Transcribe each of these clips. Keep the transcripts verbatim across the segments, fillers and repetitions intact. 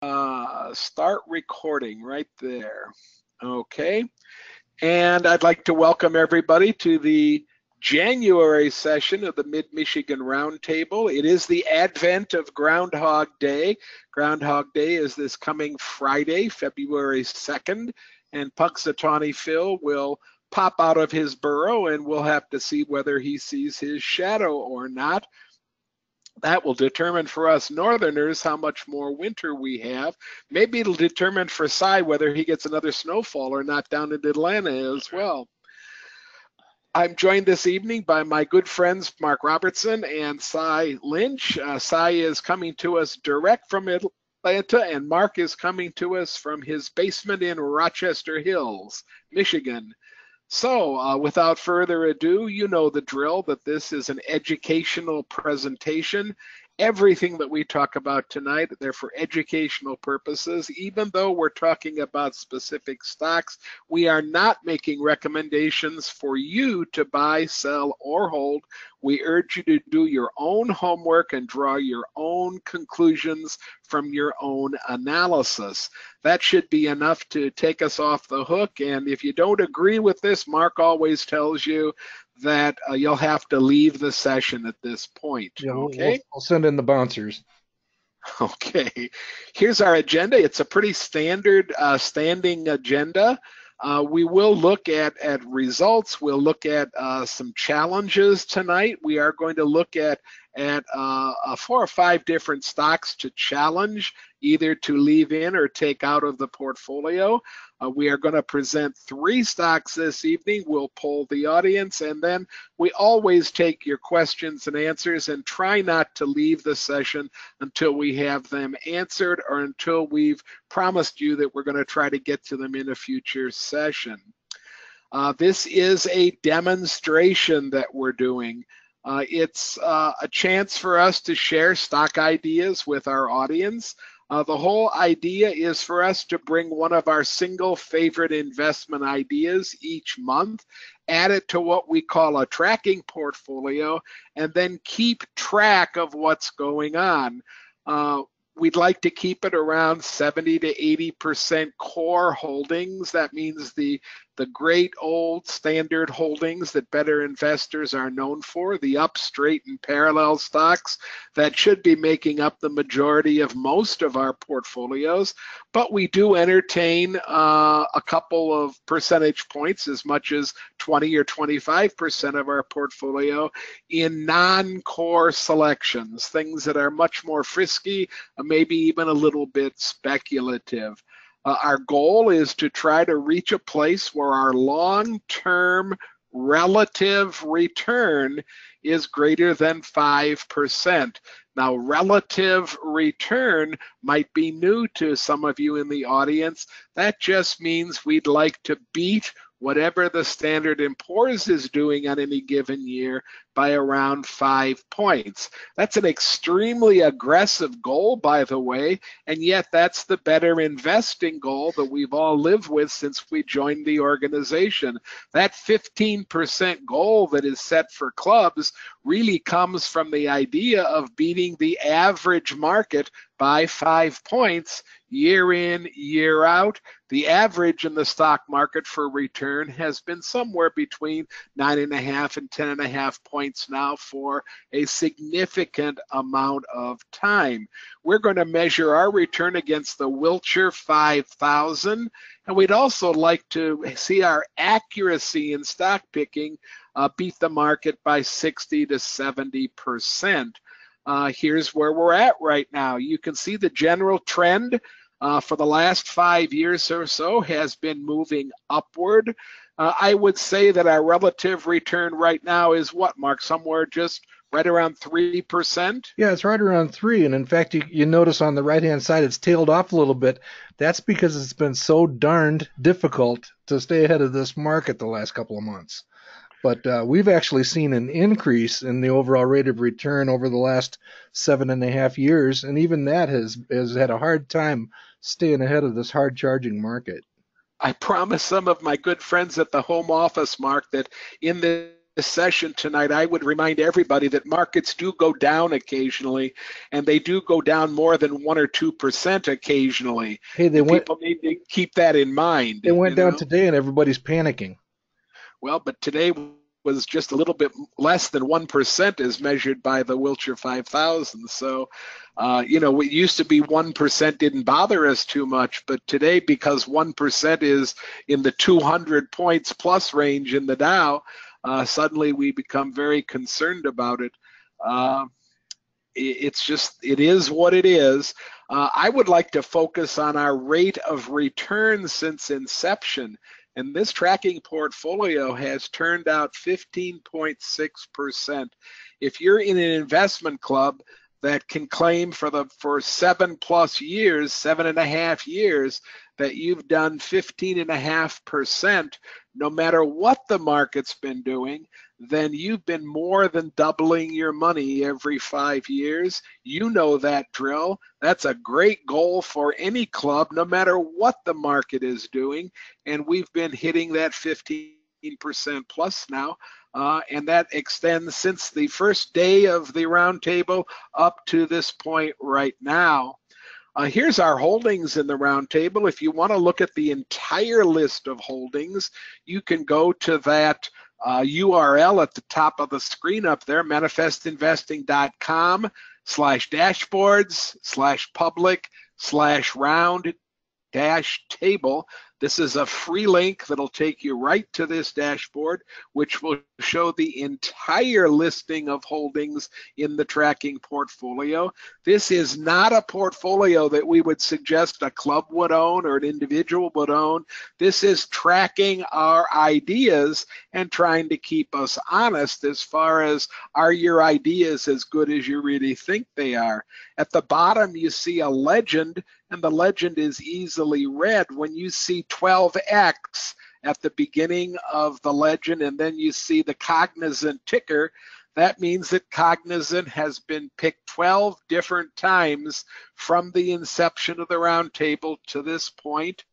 Uh, start recording right there. Okay. And I'd like to welcome everybody to the January session of the Mid-Michigan Roundtable. It is the advent of Groundhog Day. Groundhog Day is this coming Friday, February second, and Punxsutawney Phil will pop out of his burrow and we'll have to see whether he sees his shadow or not. That will determine for us northerners how much more winter we have. Maybe it'll determine for Cy whether he gets another snowfall or not down in Atlanta as well. I'm joined this evening by my good friends Mark Robertson and Cy Lynch. Uh, Cy is coming to us direct from Atlanta, and Mark is coming to us from his basement in Rochester Hills, Michigan. So uh, without further ado, you know the drill, that this is an educational presentation. Everything that we talk about tonight, they're for educational purposes. Even though we're talking about specific stocks, we are not making recommendations for you to buy, sell, or hold. We urge you to do your own homework and draw your own conclusions from your own analysis. That should be enough to take us off the hook. And if you don't agree with this, Mark always tells you that uh, you'll have to leave the session at this point. Yeah, okay. We'll, we'll send in the bouncers. Okay. Here's our agenda. It's a pretty standard uh, standing agenda. Uh, we will look at, at results. We'll look at uh, some challenges tonight. We are going to look at, at uh, uh, four or five different stocks to challenge, either to leave in or take out of the portfolio. Uh, we are going to present three stocks this evening. We'll poll the audience, and then we always take your questions and answers and try not to leave the session until we have them answered or until we've promised you that we're going to try to get to them in a future session. Uh, this is a demonstration that we're doing. Uh, it's uh, a chance for us to share stock ideas with our audience. Uh, the whole idea is for us to bring one of our single favorite investment ideas each month, add it to what we call a tracking portfolio, and then keep track of what's going on. Uh, we'd like to keep it around seventy to eighty percent core holdings. That means the, the great old standard holdings that better investors are known for, the up, straight, and parallel stocks that should be making up the majority of most of our portfolios. But we do entertain uh, a couple of percentage points, as much as twenty or twenty-five percent of our portfolio, in non-core selections, things that are much more frisky, maybe even a little bit speculative. Uh, our goal is to try to reach a place where our long-term relative return is greater than five percent. Now, relative return might be new to some of you in the audience. That just means we'd like to beat whatever the Standard and Poor's is doing on any given year by around five points. That's an extremely aggressive goal, by the way, and yet that's the Better Investing goal that we've all lived with since we joined the organization. That fifteen percent goal that is set for clubs really comes from the idea of beating the average market by five points year in, year out. The average in the stock market for return has been somewhere between nine and a half and ten and a half points now for a significant amount of time. We're going to measure our return against the Wilshire five thousand, and we'd also like to see our accuracy in stock picking uh, beat the market by sixty to seventy percent. Uh, here's where we're at right now. You can see the general trend Uh, for the last five years or so has been moving upward. Uh, I would say that our relative return right now is what, Mark? Somewhere just right around three percent? Yeah, it's right around three. And in fact, you, you notice on the right-hand side, it's tailed off a little bit. That's because it's been so darned difficult to stay ahead of this market the last couple of months. But uh, we've actually seen an increase in the overall rate of return over the last seven and a half years, and even that has, has had a hard time staying ahead of this hard-charging market. I promised some of my good friends at the home office, Mark, that in this the session tonight, I would remind everybody that markets do go down occasionally, and they do go down more than one or two percent occasionally. Hey, they went, people need to keep that in mind. They went down know? today, and everybody's panicking. Well, but today was just a little bit less than one percent as measured by the Wilshire five thousand. So, uh, you know, it used to be one percent didn't bother us too much, but today, because one percent is in the two hundred points plus range in the Dow, uh, suddenly we become very concerned about it. Uh, it's just, it is what it is. Uh, I would like to focus on our rate of return since inception. And this tracking portfolio has turned out fifteen point six percent. If you're in an investment club that can claim for the for seven plus years, seven and a half years, that you've done fifteen and a half percent, no matter what the market's been doing, then you've been more than doubling your money every five years. You know that drill. That's a great goal for any club, no matter what the market is doing. And we've been hitting that fifteen percent plus now. Uh, and that extends since the first day of the roundtable up to this point right now. Uh, here's our holdings in the roundtable. If you want to look at the entire list of holdings, you can go to that Uh, U R L at the top of the screen up there, manifestinvesting.com slash dashboards slash public slash round dash table. This is a free link that'll take you right to this dashboard, which will show the entire listing of holdings in the tracking portfolio. This is not a portfolio that we would suggest a club would own or an individual would own. This is tracking our ideas and trying to keep us honest as far as, are your ideas as good as you really think they are? At the bottom, you see a legend, and the legend is easily read. When you see twelve X at the beginning of the legend, and then you see the Cognizant ticker, that means that Cognizant has been picked twelve different times from the inception of the roundtable to this point.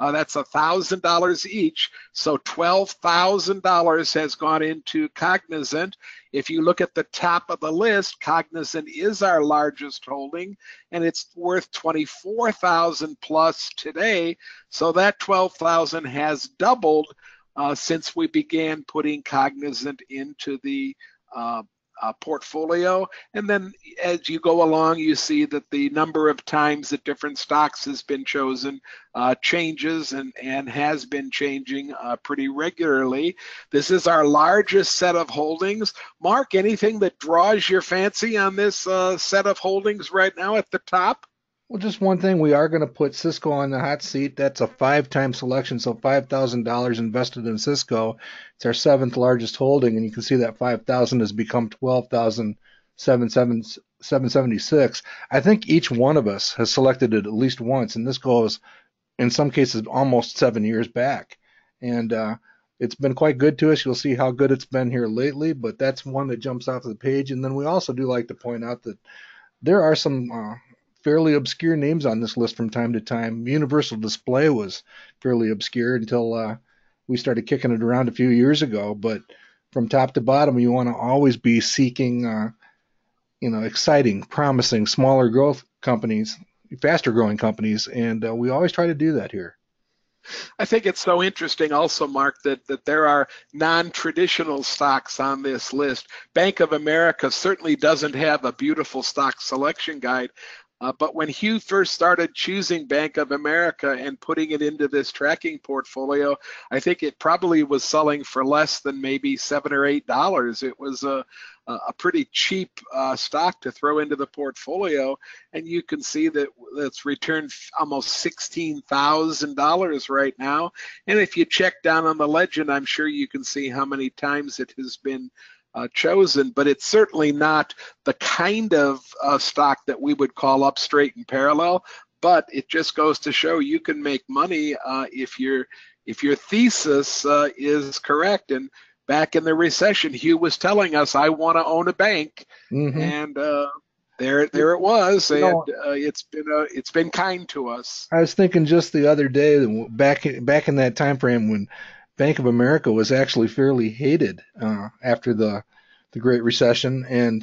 Uh, that's one thousand dollars each, so twelve thousand dollars has gone into Cognizant. If you look at the top of the list, Cognizant is our largest holding, and it's worth twenty-four thousand dollars plus today, so that twelve thousand dollars has doubled uh, since we began putting Cognizant into the uh, Uh, portfolio. And then as you go along, you see that the number of times that different stocks has been chosen uh, changes and, and has been changing uh, pretty regularly. This is our largest set of holdings. Mark, anything that draws your fancy on this uh, set of holdings right now at the top? Well, just one thing, we are going to put Cisco on the hot seat. That's a five-time selection, so five thousand dollars invested in Cisco. It's our seventh largest holding, and you can see that five thousand has become twelve thousand seven hundred seventy-six. I think each one of us has selected it at least once, and this goes, in some cases, almost seven years back. And uh, it's been quite good to us. You'll see how good it's been here lately, but that's one that jumps off the page. And then we also do like to point out that there are some Uh, fairly obscure names on this list from time to time. Universal Display was fairly obscure until uh, we started kicking it around a few years ago. But from top to bottom, you want to always be seeking, uh, you know, exciting, promising, smaller growth companies, faster growing companies, and uh, we always try to do that here. I think it's so interesting also, Mark, that, that there are non-traditional stocks on this list. Bank of America certainly doesn't have a beautiful stock selection guide, Uh, but when Hugh first started choosing Bank of America and putting it into this tracking portfolio, I think it probably was selling for less than maybe seven or eight dollars. It was a, a pretty cheap uh, stock to throw into the portfolio, and you can see that it's returned almost sixteen thousand dollars right now. And if you check down on the legend, I'm sure you can see how many times it has been Uh, chosen, but it's certainly not the kind of uh, stock that we would call up straight and parallel. But it just goes to show you can make money uh, if your if your thesis uh, is correct. And back in the recession, Hugh was telling us, "I want to own a bank," mm-hmm. and uh, there there it was, you know, and uh, it's been a, it's been kind to us. I was thinking just the other day, back back in that time frame when Bank of America was actually fairly hated uh, after the the Great Recession, and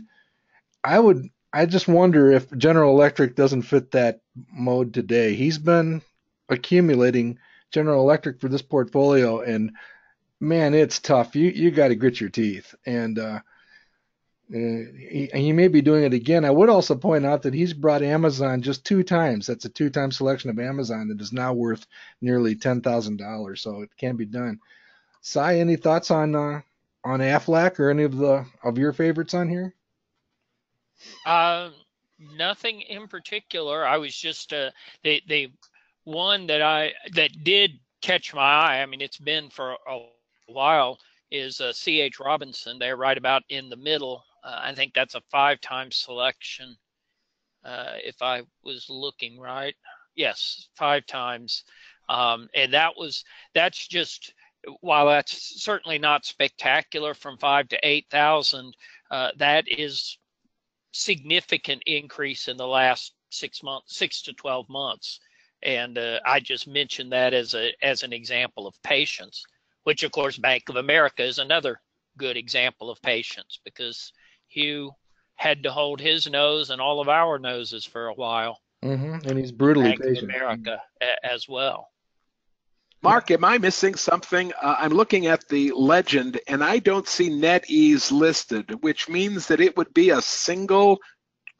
I would I just wonder if General Electric doesn't fit that mode today. He's been accumulating General Electric for this portfolio, and man, it's tough. You you got to grit your teeth, and uh, he, he may be doing it again. I would also point out that he's brought Amazon just two times. That's a two-time selection of Amazon that is now worth nearly ten thousand dollars. So it can be done. Sai, any thoughts on uh, on Aflac or any of the of your favorites on here? Uh, nothing in particular. I was just uh, they they one that I that did catch my eye. I mean, it's been for a while. Is uh, C H Robinson. They're right about in the middle. Uh, I think that's a five-time selection. Uh, if I was looking right, yes, five times. Um, and that was that's just while that's certainly not spectacular from five to eight thousand. Uh, that is significant increase in the last six months, six to twelve months, and uh, I just mentioned that as a as an example of patience, which of course Bank of America is another good example of patience because Hugh had to hold his nose and all of our noses for a while, mm-hmm. and he's brutally Bank patient. Of America mm-hmm. as well. Mark, am I missing something? Uh, I'm looking at the legend, and I don't see NetEase listed, which means that it would be a single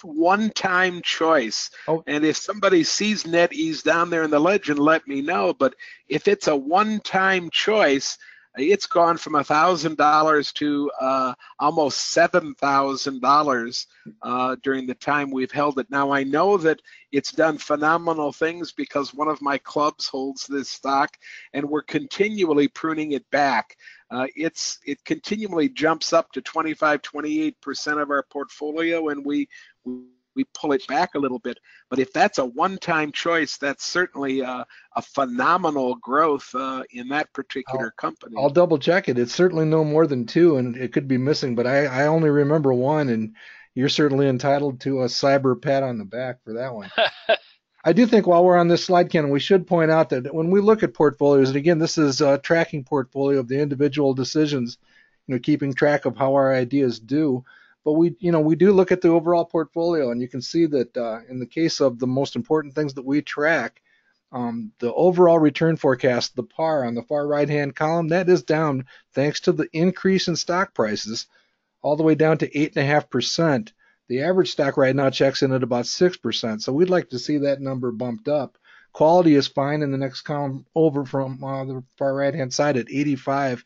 one-time choice. Oh. And if somebody sees NetEase down there in the legend, let me know. But if it's a one-time choice, it's gone from one thousand dollars to uh, almost seven thousand dollars uh, during the time we've held it. Now, I know that it's done phenomenal things because one of my clubs holds this stock, and we're continually pruning it back. Uh, it's It continually jumps up to twenty-five, twenty-eight percent of our portfolio, and we, we we pull it back a little bit. But if that's a one-time choice, that's certainly a, a phenomenal growth uh, in that particular I'll, company. I'll double check it. It's certainly no more than two, and it could be missing, but I, I only remember one, and you're certainly entitled to a cyber pat on the back for that one. I do think while we're on this slide, Ken, we should point out that when we look at portfolios, and again, this is a tracking portfolio of the individual decisions, you know, keeping track of how our ideas do. But we, you know, we do look at the overall portfolio, and you can see that uh, in the case of the most important things that we track, um, the overall return forecast, the P A R on the far right-hand column, that is down thanks to the increase in stock prices, all the way down to eight and a half percent. The average stock right now checks in at about six percent, so we'd like to see that number bumped up. Quality is fine in the next column over from uh, the far right-hand side at eighty-five.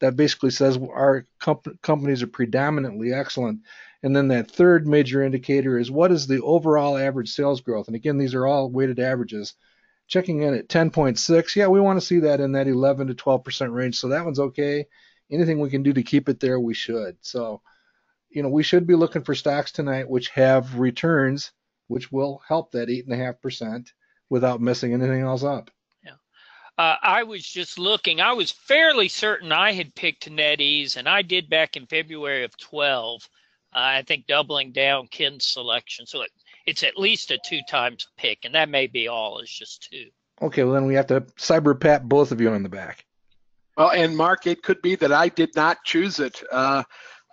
That basically says our comp companies are predominantly excellent. And then that third major indicator is what is the overall average sales growth? And again, these are all weighted averages. Checking in at ten point six, yeah, we want to see that in that eleven to twelve percent range. So that one's okay. Anything we can do to keep it there, we should. So, you know, we should be looking for stocks tonight which have returns, which will help that eight point five percent without messing anything else up. Uh, I was just looking. I was fairly certain I had picked NetEase, and I did back in February of twelve. Uh, I think doubling down Ken's selection, so it, it's at least a two times pick, and that may be all. It's just two. Okay, well then we have to cyber pat both of you on the back. Well, and Mark, it could be that I did not choose it. Uh,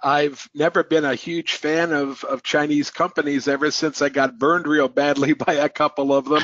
I've never been a huge fan of, of Chinese companies ever since I got burned real badly by a couple of them.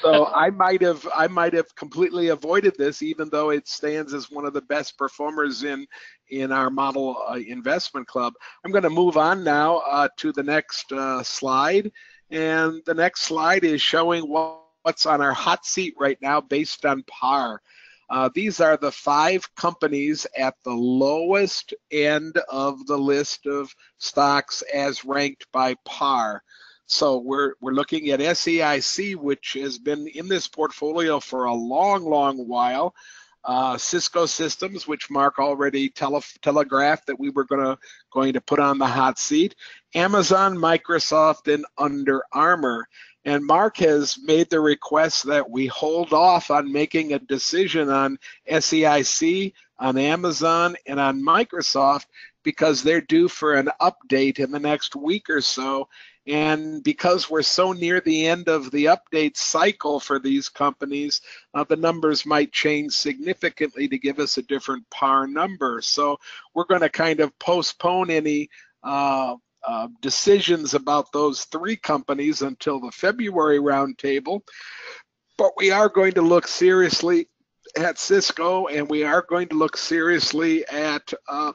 So I might have I might have completely avoided this, even though it stands as one of the best performers in in our model uh, investment club. I'm going to move on now uh, to the next uh, slide, and the next slide is showing what, what's on our hot seat right now based on P A R. Uh, these are the five companies at the lowest end of the list of stocks as ranked by P A R. So we're we're looking at S E I C, which has been in this portfolio for a long, long while. Uh, Cisco Systems, which Mark already tele telegraphed that we were gonna going to put on the hot seat. Amazon, Microsoft, and Under Armour. And Mark has made the request that we hold off on making a decision on S E I C, on Amazon, and on Microsoft because they're due for an update in the next week or so. And because we're so near the end of the update cycle for these companies, uh, the numbers might change significantly to give us a different par number. So we're going to kind of postpone any uh, uh, decisions about those three companies until the February roundtable. But we are going to look seriously at Cisco, and we are going to look seriously at uh,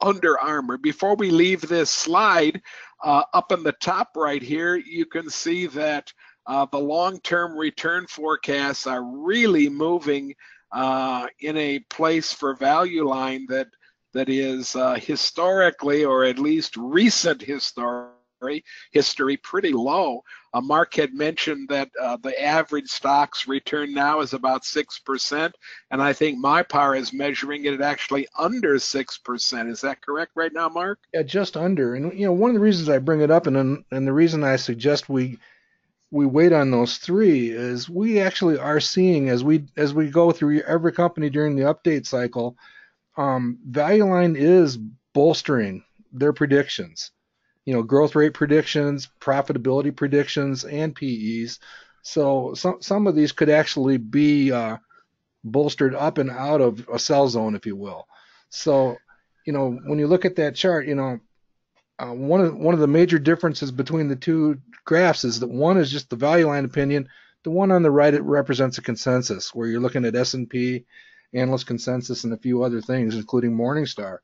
Under Armour. Before we leave this slide, uh, up in the top right here, you can see that uh, the long-term return forecasts are really moving uh, in a place for Value Line that that is uh, historically, or at least recent historically, history pretty low. Uh, Mark had mentioned that uh, the average stocks return now is about six percent, and I think M Y P A R is measuring it at actually under six percent. Is that correct right now, Mark? Yeah, just under. And you know, one of the reasons I bring it up, and and the reason I suggest we we wait on those three, is we actually are seeing, as we as we go through every company during the update cycle, um, Value Line is bolstering their predictions. You know, growth rate predictions, profitability predictions, and P Es. So some some of these could actually be uh, bolstered up and out of a sell zone, if you will. So, you know, when you look at that chart, you know, uh, one of one of the major differences between the two graphs is that one is just the Value Line opinion. The one on the right, it represents a consensus, where you're looking at S and P, analyst consensus, and a few other things, including Morningstar.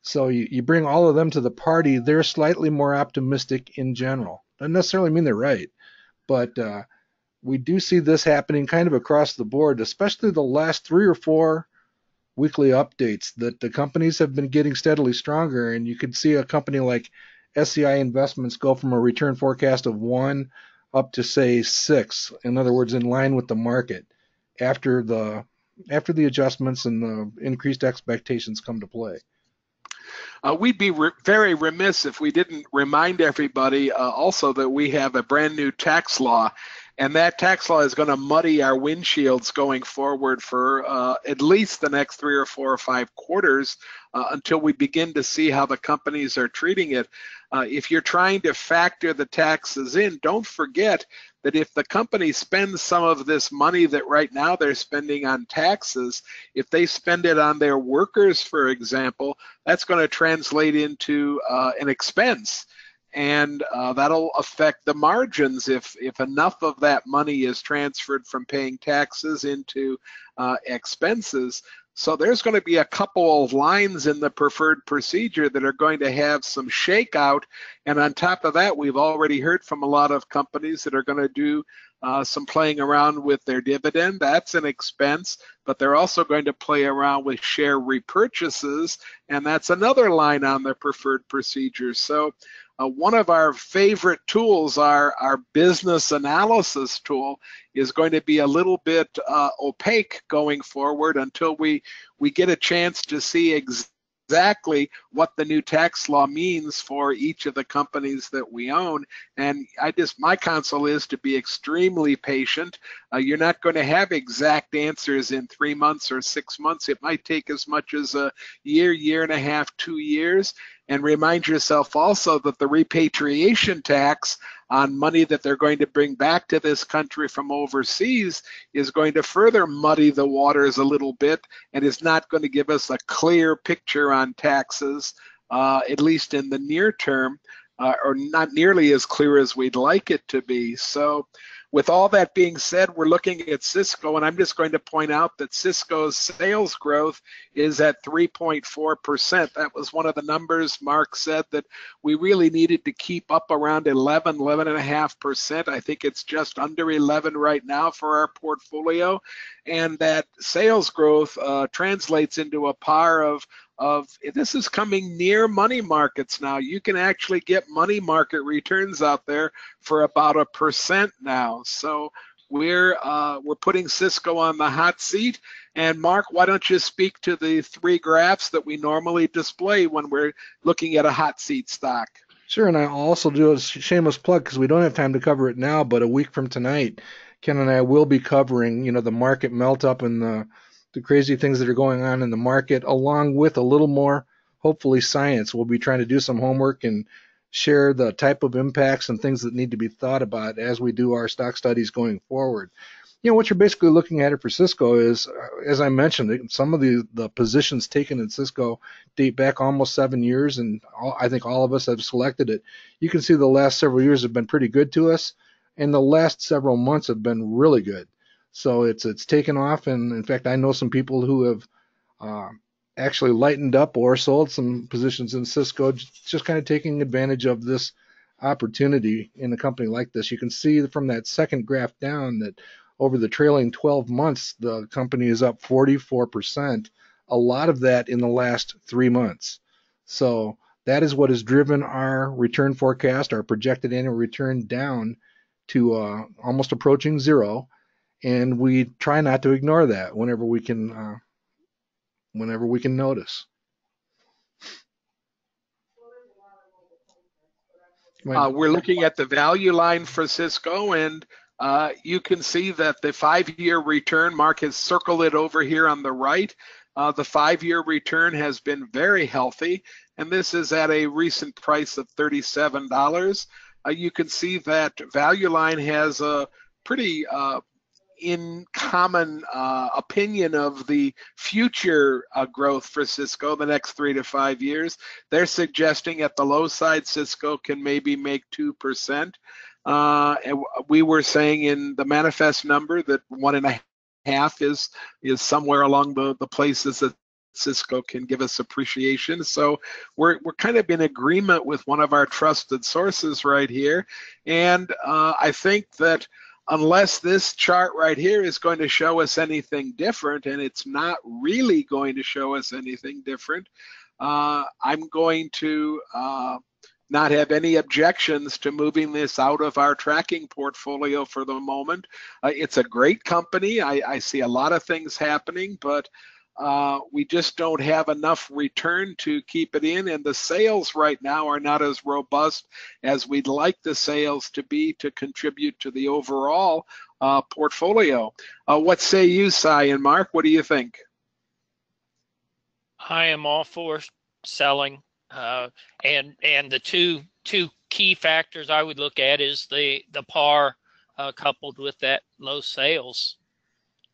So you, you bring all of them to the party, they're slightly more optimistic in general. Doesn't necessarily mean they're right, but uh, we do see this happening kind of across the board, especially the last three or four weekly updates that the companies have been getting steadily stronger. And you could see a company like S E I Investments go from a return forecast of one up to, say, six, in other words, in line with the market, after the, after the adjustments and the increased expectations come to play. Uh, we'd be re very remiss if we didn't remind everybody uh, also that we have a brand new tax law, and that tax law is going to muddy our windshields going forward for uh, at least the next three or four or five quarters uh, until we begin to see how the companies are treating it. Uh, if you're trying to factor the taxes in, don't forget that if the company spends some of this money that right now they're spending on taxes, if they spend it on their workers, for example, that's going to translate into uh, an expense. And uh, that'll affect the margins if, if enough of that money is transferred from paying taxes into uh, expenses. So there's going to be a couple of lines in the preferred procedure that are going to have some shakeout. And on top of that, we've already heard from a lot of companies that are going to do uh, some playing around with their dividend. That's an expense, but they're also going to play around with share repurchases. And that's another line on the preferred procedure. So uh, one of our favorite tools, our, our business analysis tool, is going to be a little bit uh, opaque going forward until we, we get a chance to see exactly exactly what the new tax law means for each of the companies that we own. And I just, my counsel is to be extremely patient. Uh, you're not going to have exact answers in three months or six months. It might take as much as a year, year and a half, two years. And remind yourself also that the repatriation tax on money that they're going to bring back to this country from overseas is going to further muddy the waters a little bit, and is not going to give us a clear picture on taxes, uh, at least in the near term, uh, or not nearly as clear as we'd like it to be. So with all that being said, we're looking at Cisco, and I'm just going to point out that Cisco's sales growth is at three point four percent. That was one of the numbers Mark said that we really needed to keep up around eleven, eleven point five percent. I think it's just under eleven right now for our portfolio. And that sales growth uh, translates into a par of Of, this is coming near money markets now. You can actually get money market returns out there for about a percent now. So we're uh, we're putting Cisco on the hot seat. And Mark, why don't you speak to the three graphs that we normally display when we're looking at a hot seat stock? Sure, and I also do a shameless plug, because we don't have time to cover it now, but a week from tonight, Ken and I will be covering, you know, the market melt up and the the crazy things that are going on in the market, along with a little more, hopefully, science. We'll be trying to do some homework and share the type of impacts and things that need to be thought about as we do our stock studies going forward. You know, what you're basically looking at it for Cisco is, as I mentioned, some of the, the positions taken in Cisco date back almost seven years, and all, I think all of us have selected it. You can see the last several years have been pretty good to us, and the last several months have been really good. So it's it's taken off, and in fact, I know some people who have uh, actually lightened up or sold some positions in Cisco, just kind of taking advantage of this opportunity in a company like this. You can see from that second graph down that over the trailing twelve months, the company is up forty-four percent, a lot of that in the last three months. So that is what has driven our return forecast, our projected annual return, down to uh, almost approaching zero. And we try not to ignore that whenever we can, uh, whenever we can notice. Uh, we're looking at the value line for Cisco, and Uh, you can see that the five-year return, Mark has circled it over here on the right. Uh, the five-year return has been very healthy, and this is at a recent price of thirty-seven dollars. Uh, you can see that Value Line has a pretty uh, in common uh, opinion of the future uh, growth for Cisco the next three to five years. They're suggesting at the low side, Cisco can maybe make two percent. Uh, and we were saying in the manifest number that one and a half is is somewhere along the, the places that Cisco can give us appreciation. So we're, we're kind of in agreement with one of our trusted sources right here. And uh, I think that unless this chart right here is going to show us anything different, and it's not really going to show us anything different, uh, I'm going to uh, not have any objections to moving this out of our tracking portfolio for the moment. Uh, it's a great company. I, I see a lot of things happening, but uh, we just don't have enough return to keep it in, and the sales right now are not as robust as we'd like the sales to be to contribute to the overall uh, portfolio. Uh, what say you, Cy and Mark? What do you think? I am all for selling. Uh, and and the two two key factors I would look at is the the par uh, coupled with that low sales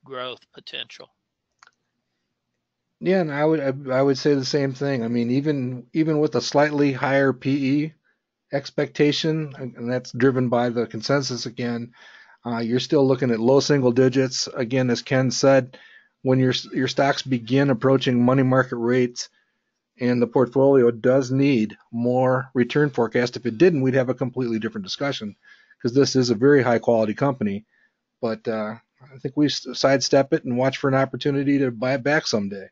growth potential. Yeah, and I would I would say the same thing. I mean, even even with a slightly higher P E expectation, and that's driven by the consensus again, uh, you're still looking at low single digits. Again, as Ken said, when your your stocks begin approaching money market rates. And the portfolio does need more return forecast. If it didn't, we'd have a completely different discussion, because this is a very high quality company. But uh, I think we sidestep it and watch for an opportunity to buy it back someday.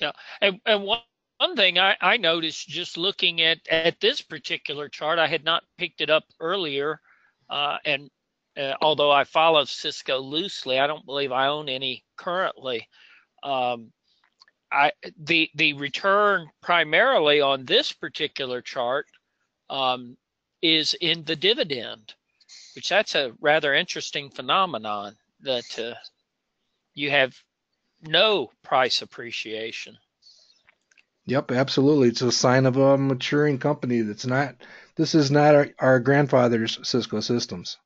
Yeah, and, and one, one thing I, I noticed just looking at, at this particular chart, I had not picked it up earlier. Uh, and uh, although I follow Cisco loosely, I don't believe I own any currently. Um, I, the the return primarily on this particular chart um, is in the dividend, which that's a rather interesting phenomenon that uh, you have no price appreciation. Yep, absolutely. It's a sign of a maturing company. That's not. This is not our, our grandfather's Cisco Systems,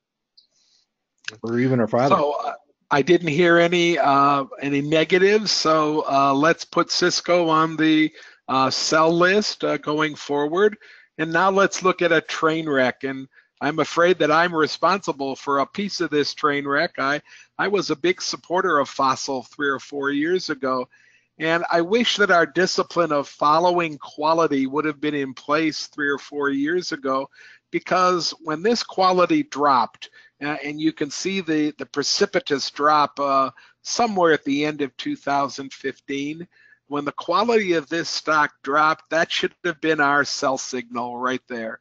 or even our father. So, uh I didn't hear any uh, any negatives, so uh, let's put Cisco on the uh, sell list uh, going forward. And now let's look at a train wreck, and I'm afraid that I'm responsible for a piece of this train wreck. I, I was a big supporter of Fossil three or four years ago, and I wish that our discipline of following quality would have been in place three or four years ago, because when this quality dropped, Uh, and you can see the, the precipitous drop uh, somewhere at the end of two thousand fifteen. When the quality of this stock dropped, that should have been our sell signal right there.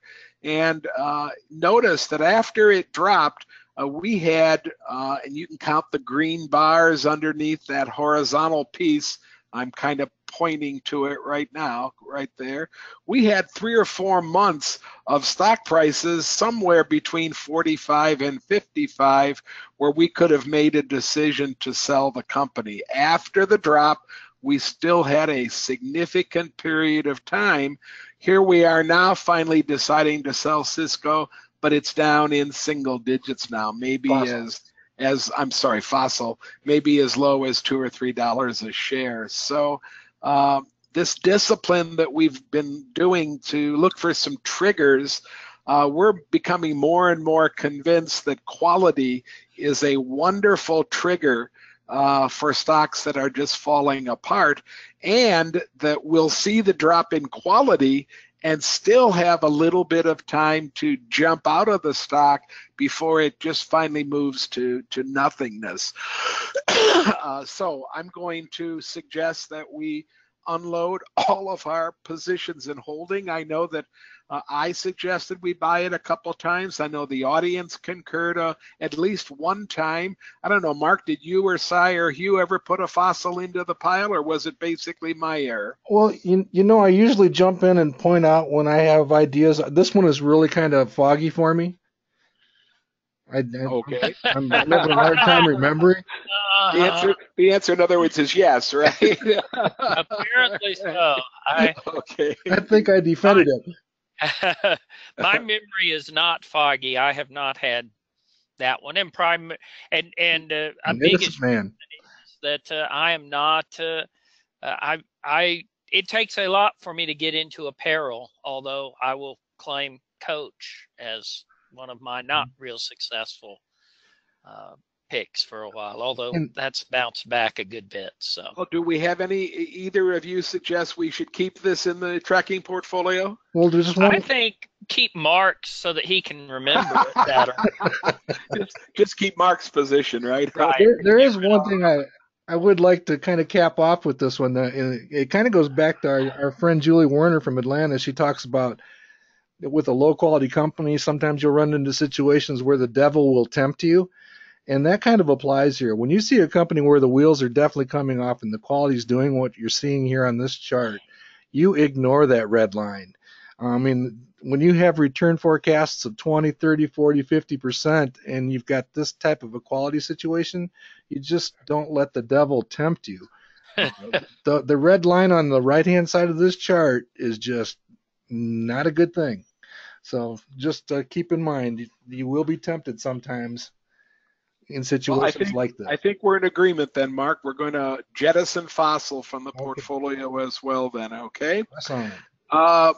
And uh, notice that after it dropped, uh, we had, uh, and you can count the green bars underneath that horizontal piece. I'm kind of pointing to it right now, right there. We had three or four months of stock prices somewhere between forty-five and fifty-five where we could have made a decision to sell the company. After the drop, we still had a significant period of time Here we are now finally deciding to sell Cisco, but it's down in single digits now, maybe Fossil. as as I'm sorry, Fossil, maybe as low as two or three dollars a share. So um, this discipline that we've been doing to look for some triggers, uh, we're becoming more and more convinced that quality is a wonderful trigger Uh, for stocks that are just falling apart, and that we'll see the drop in quality and still have a little bit of time to jump out of the stock before it just finally moves to, to nothingness. uh, so I'm going to suggest that we unload all of our positions in holding. I know that uh, I suggested we buy it a couple times. I know the audience concurred uh, at least one time. I don't know, Mark, did you or Cy or Hugh ever put a Fossil into the pile, or was it basically my error? Well, you, you know, I usually jump in and point out when I have ideas. This one is really kind of foggy for me. I, I, okay. I'm, I'm having a hard time remembering. Uh, the answer, the answer, in other words, is yes, right? Apparently so. I, okay. I think I defended I, it. My memory is not foggy. I have not had that one. And prime, and and uh, a biggest man that uh, I am not. Uh, I I. It takes a lot for me to get into apparel. Although I will claim Coach as one of my not real successful uh, picks for a while, although and, that's bounced back a good bit. So, well, do we have any? Either of you suggest we should keep this in the tracking portfolio? Well, just one. I think keep Mark's so that he can remember it better. just, just keep Mark's position, right? Right. There, there is one thing I I would like to kind of cap off with this one. It, it kind of goes back to our, our friend Julie Warner from Atlanta. She talks about, with a low-quality company, sometimes you'll run into situations where the devil will tempt you, and that kind of applies here. When you see a company where the wheels are definitely coming off and the quality is doing what you're seeing here on this chart, you ignore that red line. I mean, when you have return forecasts of twenty, thirty, forty, fifty percent, and you've got this type of a quality situation, you just don't let the devil tempt you. the, the red line on the right-hand side of this chart is just not a good thing. So just uh, keep in mind, you, you will be tempted sometimes in situations well, think, like this. I think we're in agreement then, Mark. We're going to jettison Fossil from the portfolio okay. as well then, okay? Awesome. Uh,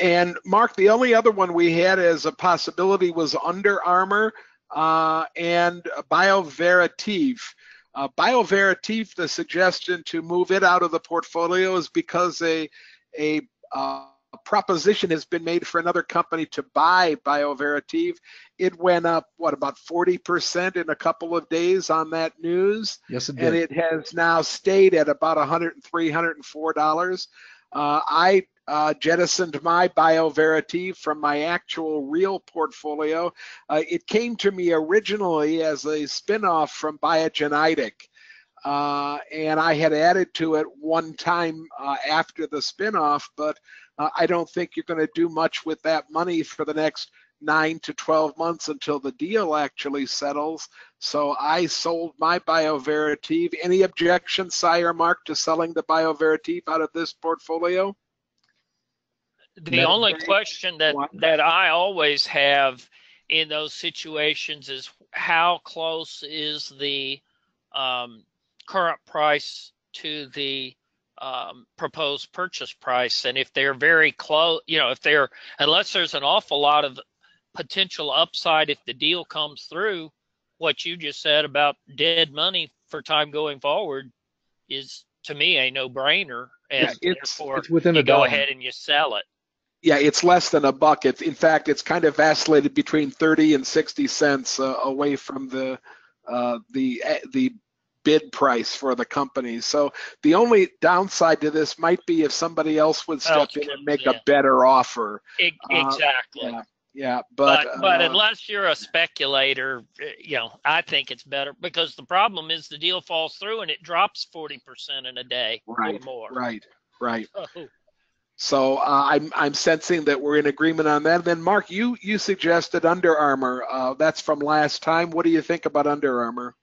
and, Mark, the only other one we had as a possibility was Under Armour uh, and Bioverativ. Uh, Bioverativ, the suggestion to move it out of the portfolio is because a, a uh, A proposition has been made for another company to buy Bioverativ. It went up, what, about forty percent in a couple of days on that news? Yes, it did. And it has now stayed at about one hundred three dollars, one hundred four dollars. Uh, I uh, jettisoned my Bioverativ from my actual real portfolio. Uh, it came to me originally as a spinoff from Biogenetic. Uh, and I had added to it one time uh, after the spinoff, but uh, I don't think you're going to do much with that money for the next nine to twelve months until the deal actually settles. So I sold my Bioverativ. Any objection, Cy or Mark, to selling the Bioverativ out of this portfolio? The Never only say. question that, that I always have in those situations is how close is the um, current price to the um, proposed purchase price. And if they're very close, you know, if they're, unless there's an awful lot of potential upside, if the deal comes through, what you just said about dead money for time going forward is, to me, a no brainer. And yeah, it's, therefore it's within you a go dollar. ahead and you sell it. Yeah, it's less than a buck. It's, in fact, it's kind of vacillated between thirty and sixty cents uh, away from the, uh, the, the, bid price for the company. So the only downside to this might be if somebody else would step oh, in and make yeah. a better offer. Exactly. Uh, yeah, yeah, but but, but uh, unless you're a speculator, you know, I think it's better, because the problem is the deal falls through and it drops forty percent in a day right, or more. Right. Right. So, so uh, I'm I'm sensing that we're in agreement on that. And then Mark, you you suggested Under Armour. Uh, that's from last time. What do you think about Under Armour?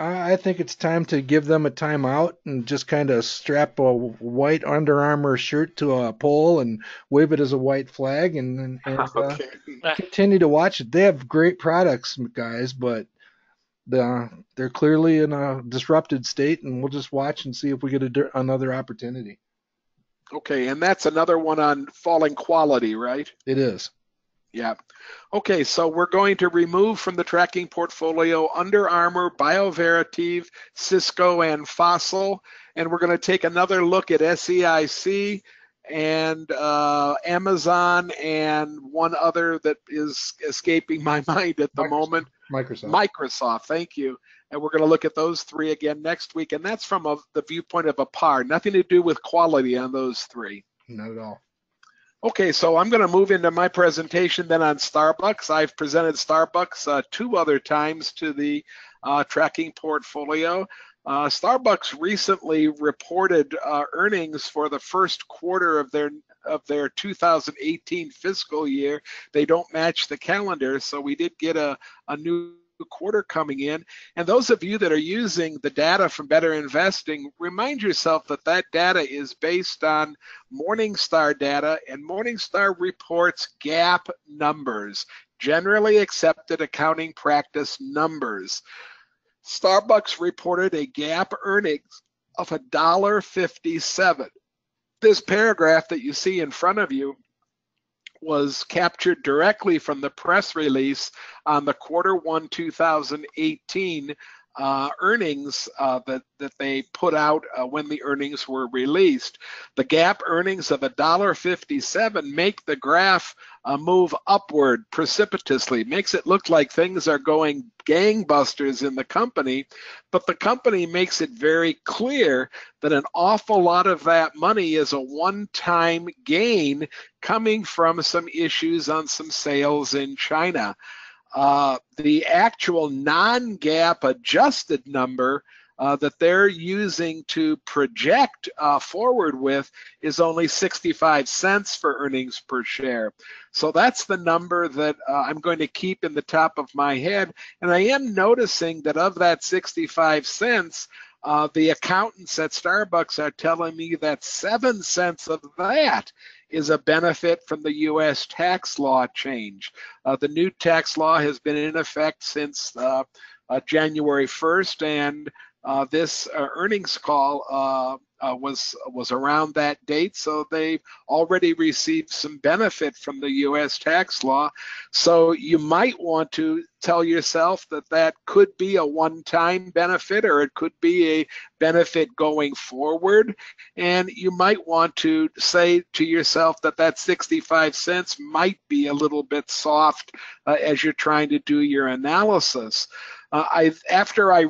I think it's time to give them a timeout and just kind of strap a white Under Armour shirt to a pole and wave it as a white flag and, and okay. uh, continue to watch it. They have great products, guys, but the, they're clearly in a disrupted state, and we'll just watch and see if we get a, another opportunity. Okay, and that's another one on falling quality, right? It is. Yeah. Okay, so we're going to remove from the tracking portfolio Under Armour, Bioverativ, Cisco, and Fossil, and we're going to take another look at S E I C and uh, Amazon and one other that is escaping my mind at the Microsoft. moment. Microsoft. Microsoft, thank you. And we're going to look at those three again next week, and that's from a, the viewpoint of a par. Nothing to do with quality on those three. Not at all. Okay, so I'm going to move into my presentation then on Starbucks. I've presented Starbucks uh, two other times to the uh, tracking portfolio. Uh, Starbucks recently reported uh, earnings for the first quarter of their of their two thousand eighteen fiscal year. They don't match the calendar, so we did get a, a new quarter coming in. And those of you that are using the data from Better Investing, remind yourself that that data is based on Morningstar data, and Morningstar reports GAAP numbers, generally accepted accounting practice numbers. Starbucks reported a GAAP earnings of one dollar fifty-seven. This paragraph that you see in front of you was captured directly from the press release on the quarter one two thousand eighteen uh, earnings uh, that, that they put out uh, when the earnings were released. The GAAP earnings of one dollar fifty-seven make the graph uh, move upward precipitously, makes it look like things are going gangbusters in the company, but the company makes it very clear that an awful lot of that money is a one-time gain coming from some issues on some sales in China. Uh, the actual non-GAAP adjusted number uh, that they're using to project uh, forward with is only sixty-five cents for earnings per share. So that's the number that uh, I'm going to keep in the top of my head. And I am noticing that of that sixty-five cents, uh, the accountants at Starbucks are telling me that seven cents of that is a benefit from the U S tax law change. Uh, the new tax law has been in effect since uh, uh, January first, and uh, this uh, earnings call uh, uh, was, was around that date, so they've already received some benefit from the U S tax law. So you might want to tell yourself that that could be a one-time benefit, or it could be a benefit going forward. And you might want to say to yourself that that sixty-five cents might be a little bit soft uh, as you're trying to do your analysis. Uh, I, after I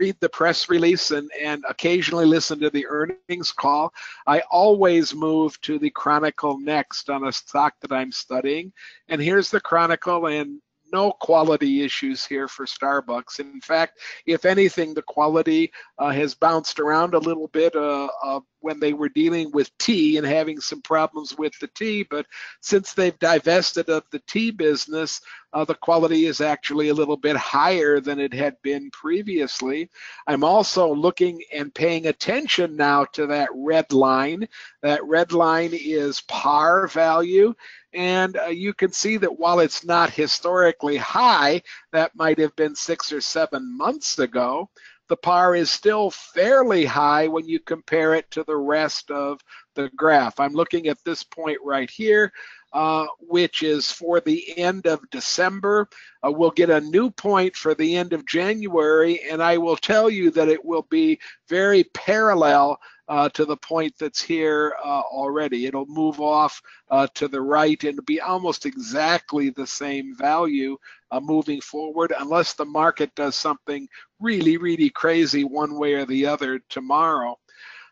read the press release and, and occasionally listen to the earnings call, I always move to the Chronicle next on a stock that I'm studying. And here's the Chronicle, and no quality issues here for Starbucks. In fact, if anything, the quality uh, has bounced around a little bit uh, uh, when they were dealing with tea and having some problems with the tea. But since they've divested of the tea business, uh, the quality is actually a little bit higher than it had been previously. I'm also looking and paying attention now to that red line. That red line is par value. And uh, you can see that while it's not historically high, that might have been six or seven months ago, the par is still fairly high when you compare it to the rest of the graph. I'm looking at this point right here, uh, which is for the end of December. Uh, we'll get a new point for the end of January, and I will tell you that it will be very parallel Uh, to the point that's here uh, already. It'll move off uh, to the right and be almost exactly the same value uh, moving forward, unless the market does something really, really crazy one way or the other tomorrow.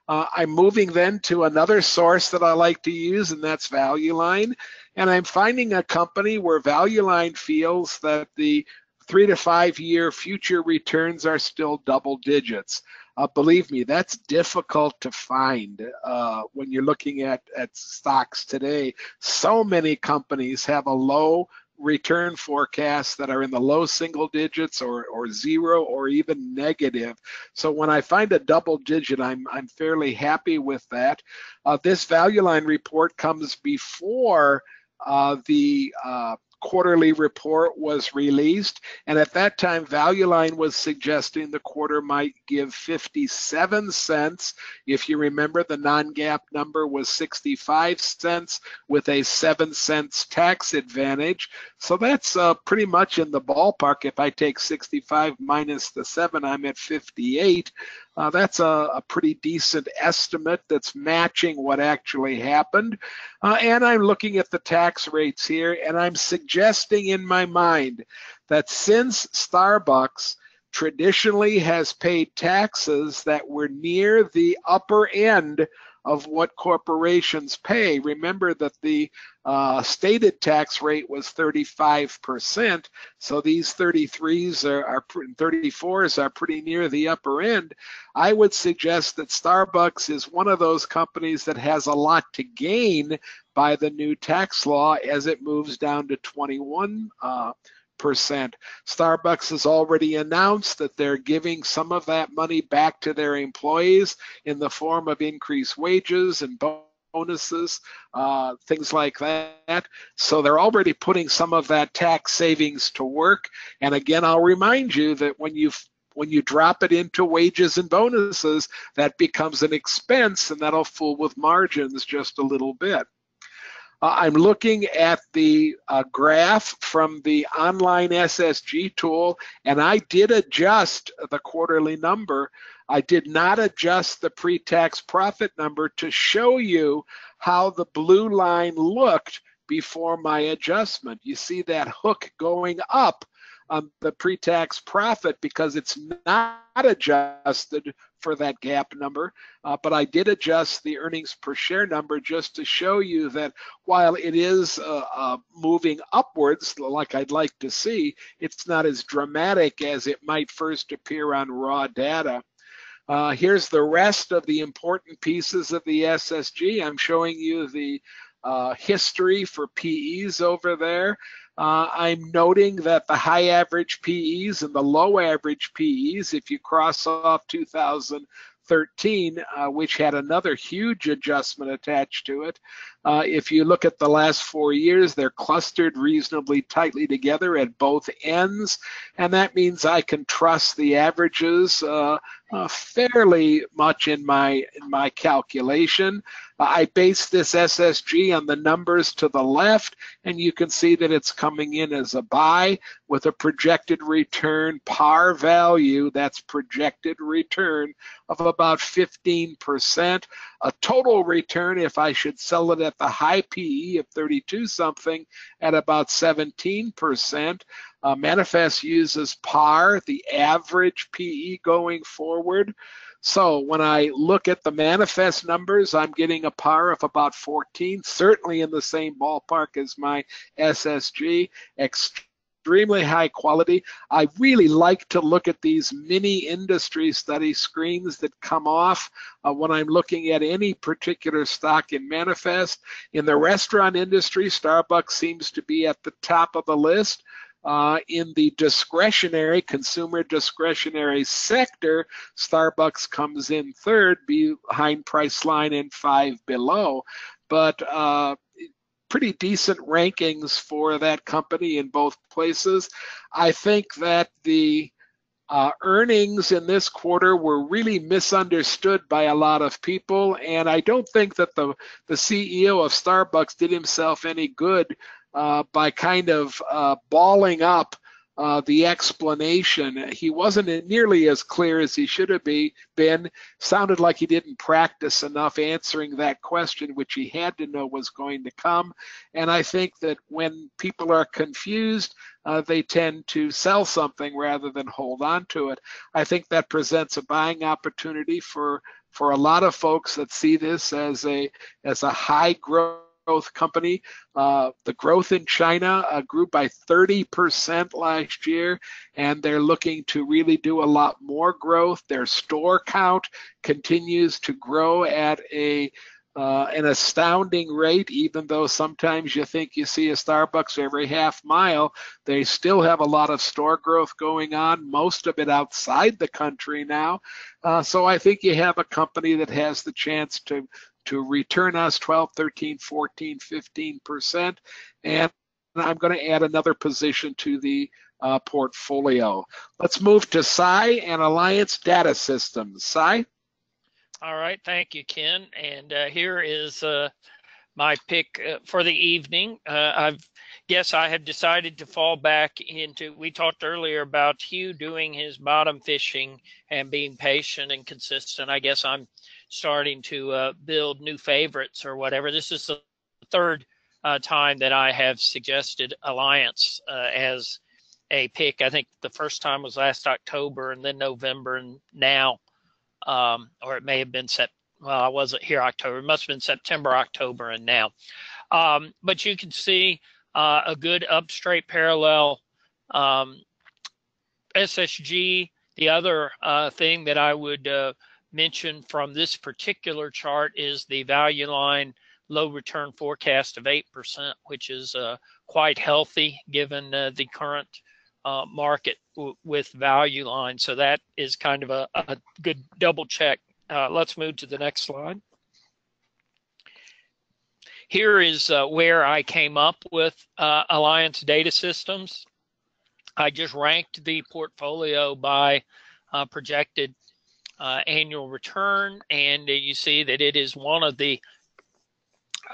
Uh, I'm moving then to another source that I like to use, and that's Value Line. And I'm finding a company where Value Line feels that the three to five year future returns are still double digits. Uh, believe me, that's difficult to find uh, when you're looking at, at stocks today. So many companies have a low return forecasts that are in the low single digits or, or zero or even negative. So when I find a double digit, I'm, I'm fairly happy with that. Uh, this Value Line report comes before uh, the uh, quarterly report was released, and at that time Value Line was suggesting the quarter might give fifty-seven cents. If you remember, the non-GAAP number was sixty-five cents with a seven cents tax advantage. So that's uh, pretty much in the ballpark. If I take sixty-five minus the seven, I'm at fifty-eight. Uh, that's a, a pretty decent estimate that's matching what actually happened. Uh, and I'm looking at the tax rates here, and I'm suggesting in my mind that since Starbucks traditionally has paid taxes that were near the upper end of what corporations pay, remember that the uh, stated tax rate was thirty-five percent, so these thirty-threes are, are thirty-fours are pretty near the upper end. I would suggest that Starbucks is one of those companies that has a lot to gain by the new tax law as it moves down to twenty-one percent. Uh, Starbucks has already announced that they're giving some of that money back to their employees in the form of increased wages and bonuses, uh, things like that. So they're already putting some of that tax savings to work. And again, I'll remind you that when you when you drop it into wages and bonuses, that becomes an expense, and that'll fool with margins just a little bit. Uh, I'm looking at the uh, graph from the online S S G tool, and I did adjust the quarterly number. I did not adjust the pre-tax profit number to show you how the blue line looked before my adjustment. You see that hook going up on the pre-tax profit because it's not adjusted for that gap number, uh, but I did adjust the earnings per share number just to show you that while it is uh, uh, moving upwards like I'd like to see, it's not as dramatic as it might first appear on raw data. Uh, here's the rest of the important pieces of the S S G. I'm showing you the uh, history for P Es over there. Uh, I'm noting that the high average P Es and the low average P Es, if you cross off two thousand thirteen, uh, which had another huge adjustment attached to it, uh, if you look at the last four years, they're clustered reasonably tightly together at both ends, and that means I can trust the averages uh, uh, fairly much in my, in my calculation. I base this S S G on the numbers to the left, and you can see that it's coming in as a buy with a projected return par value, that's projected return, of about fifteen percent. A total return, if I should sell it at the high P E of thirty-two something, at about seventeen percent. Uh, Manifest uses par, the average P E going forward. So when I look at the Manifest numbers, I'm getting a par of about fourteen, certainly in the same ballpark as my S S G. Extremely high quality. I really like to look at these mini industry study screens that come off uh, when I'm looking at any particular stock in Manifest. In the restaurant industry, Starbucks seems to be at the top of the list. Uh, in the discretionary, consumer discretionary sector, Starbucks comes in third, behind Priceline and Five Below. But uh, pretty decent rankings for that company in both places. I think that the Uh, earnings in this quarter were really misunderstood by a lot of people, and I don't think that the, the C E O of Starbucks did himself any good uh, by kind of uh, balling up uh, the explanation. He wasn't nearly as clear as he should have be, been. Sounded like he didn't practice enough answering that question, which he had to know was going to come. And I think that when people are confused, Uh, they tend to sell something rather than hold on to it. I think that presents a buying opportunity for, for a lot of folks that see this as a, as a high growth company. Uh, the growth in China uh, grew by thirty percent last year, and they're looking to really do a lot more growth. Their store count continues to grow at a uh, an astounding rate, even though sometimes you think you see a Starbucks every half mile. They still have a lot of store growth going on, most of it outside the country now. Uh, so I think you have a company that has the chance to to return us twelve, thirteen, fourteen, fifteen percent. And I'm going to add another position to the uh, portfolio. Let's move to S E I C and Alliance Data Systems. S E I C? All right. Thank you, Ken. And uh, here is uh, my pick uh, for the evening. Uh, I've Yes, I have decided to fall back into, we talked earlier about Hugh doing his bottom fishing and being patient and consistent. I guess I'm starting to uh, build new favorites or whatever. This is the third uh, time that I have suggested Alliance uh, as a pick. I think the first time was last October and then November and now, um, or it may have been September. Well, I wasn't here October. It must have been September, October, and now. Um, but you can see Uh, a good up straight parallel. um, S S G, the other uh, thing that I would uh, mention from this particular chart is the Value Line low return forecast of eight percent, which is uh, quite healthy given uh, the current uh, market w with Value Line. So that is kind of a, a good double check. Uh, let's move to the next slide. Here is uh, where I came up with uh, Alliance Data Systems. I just ranked the portfolio by uh, projected uh, annual return, and uh, you see that it is one of the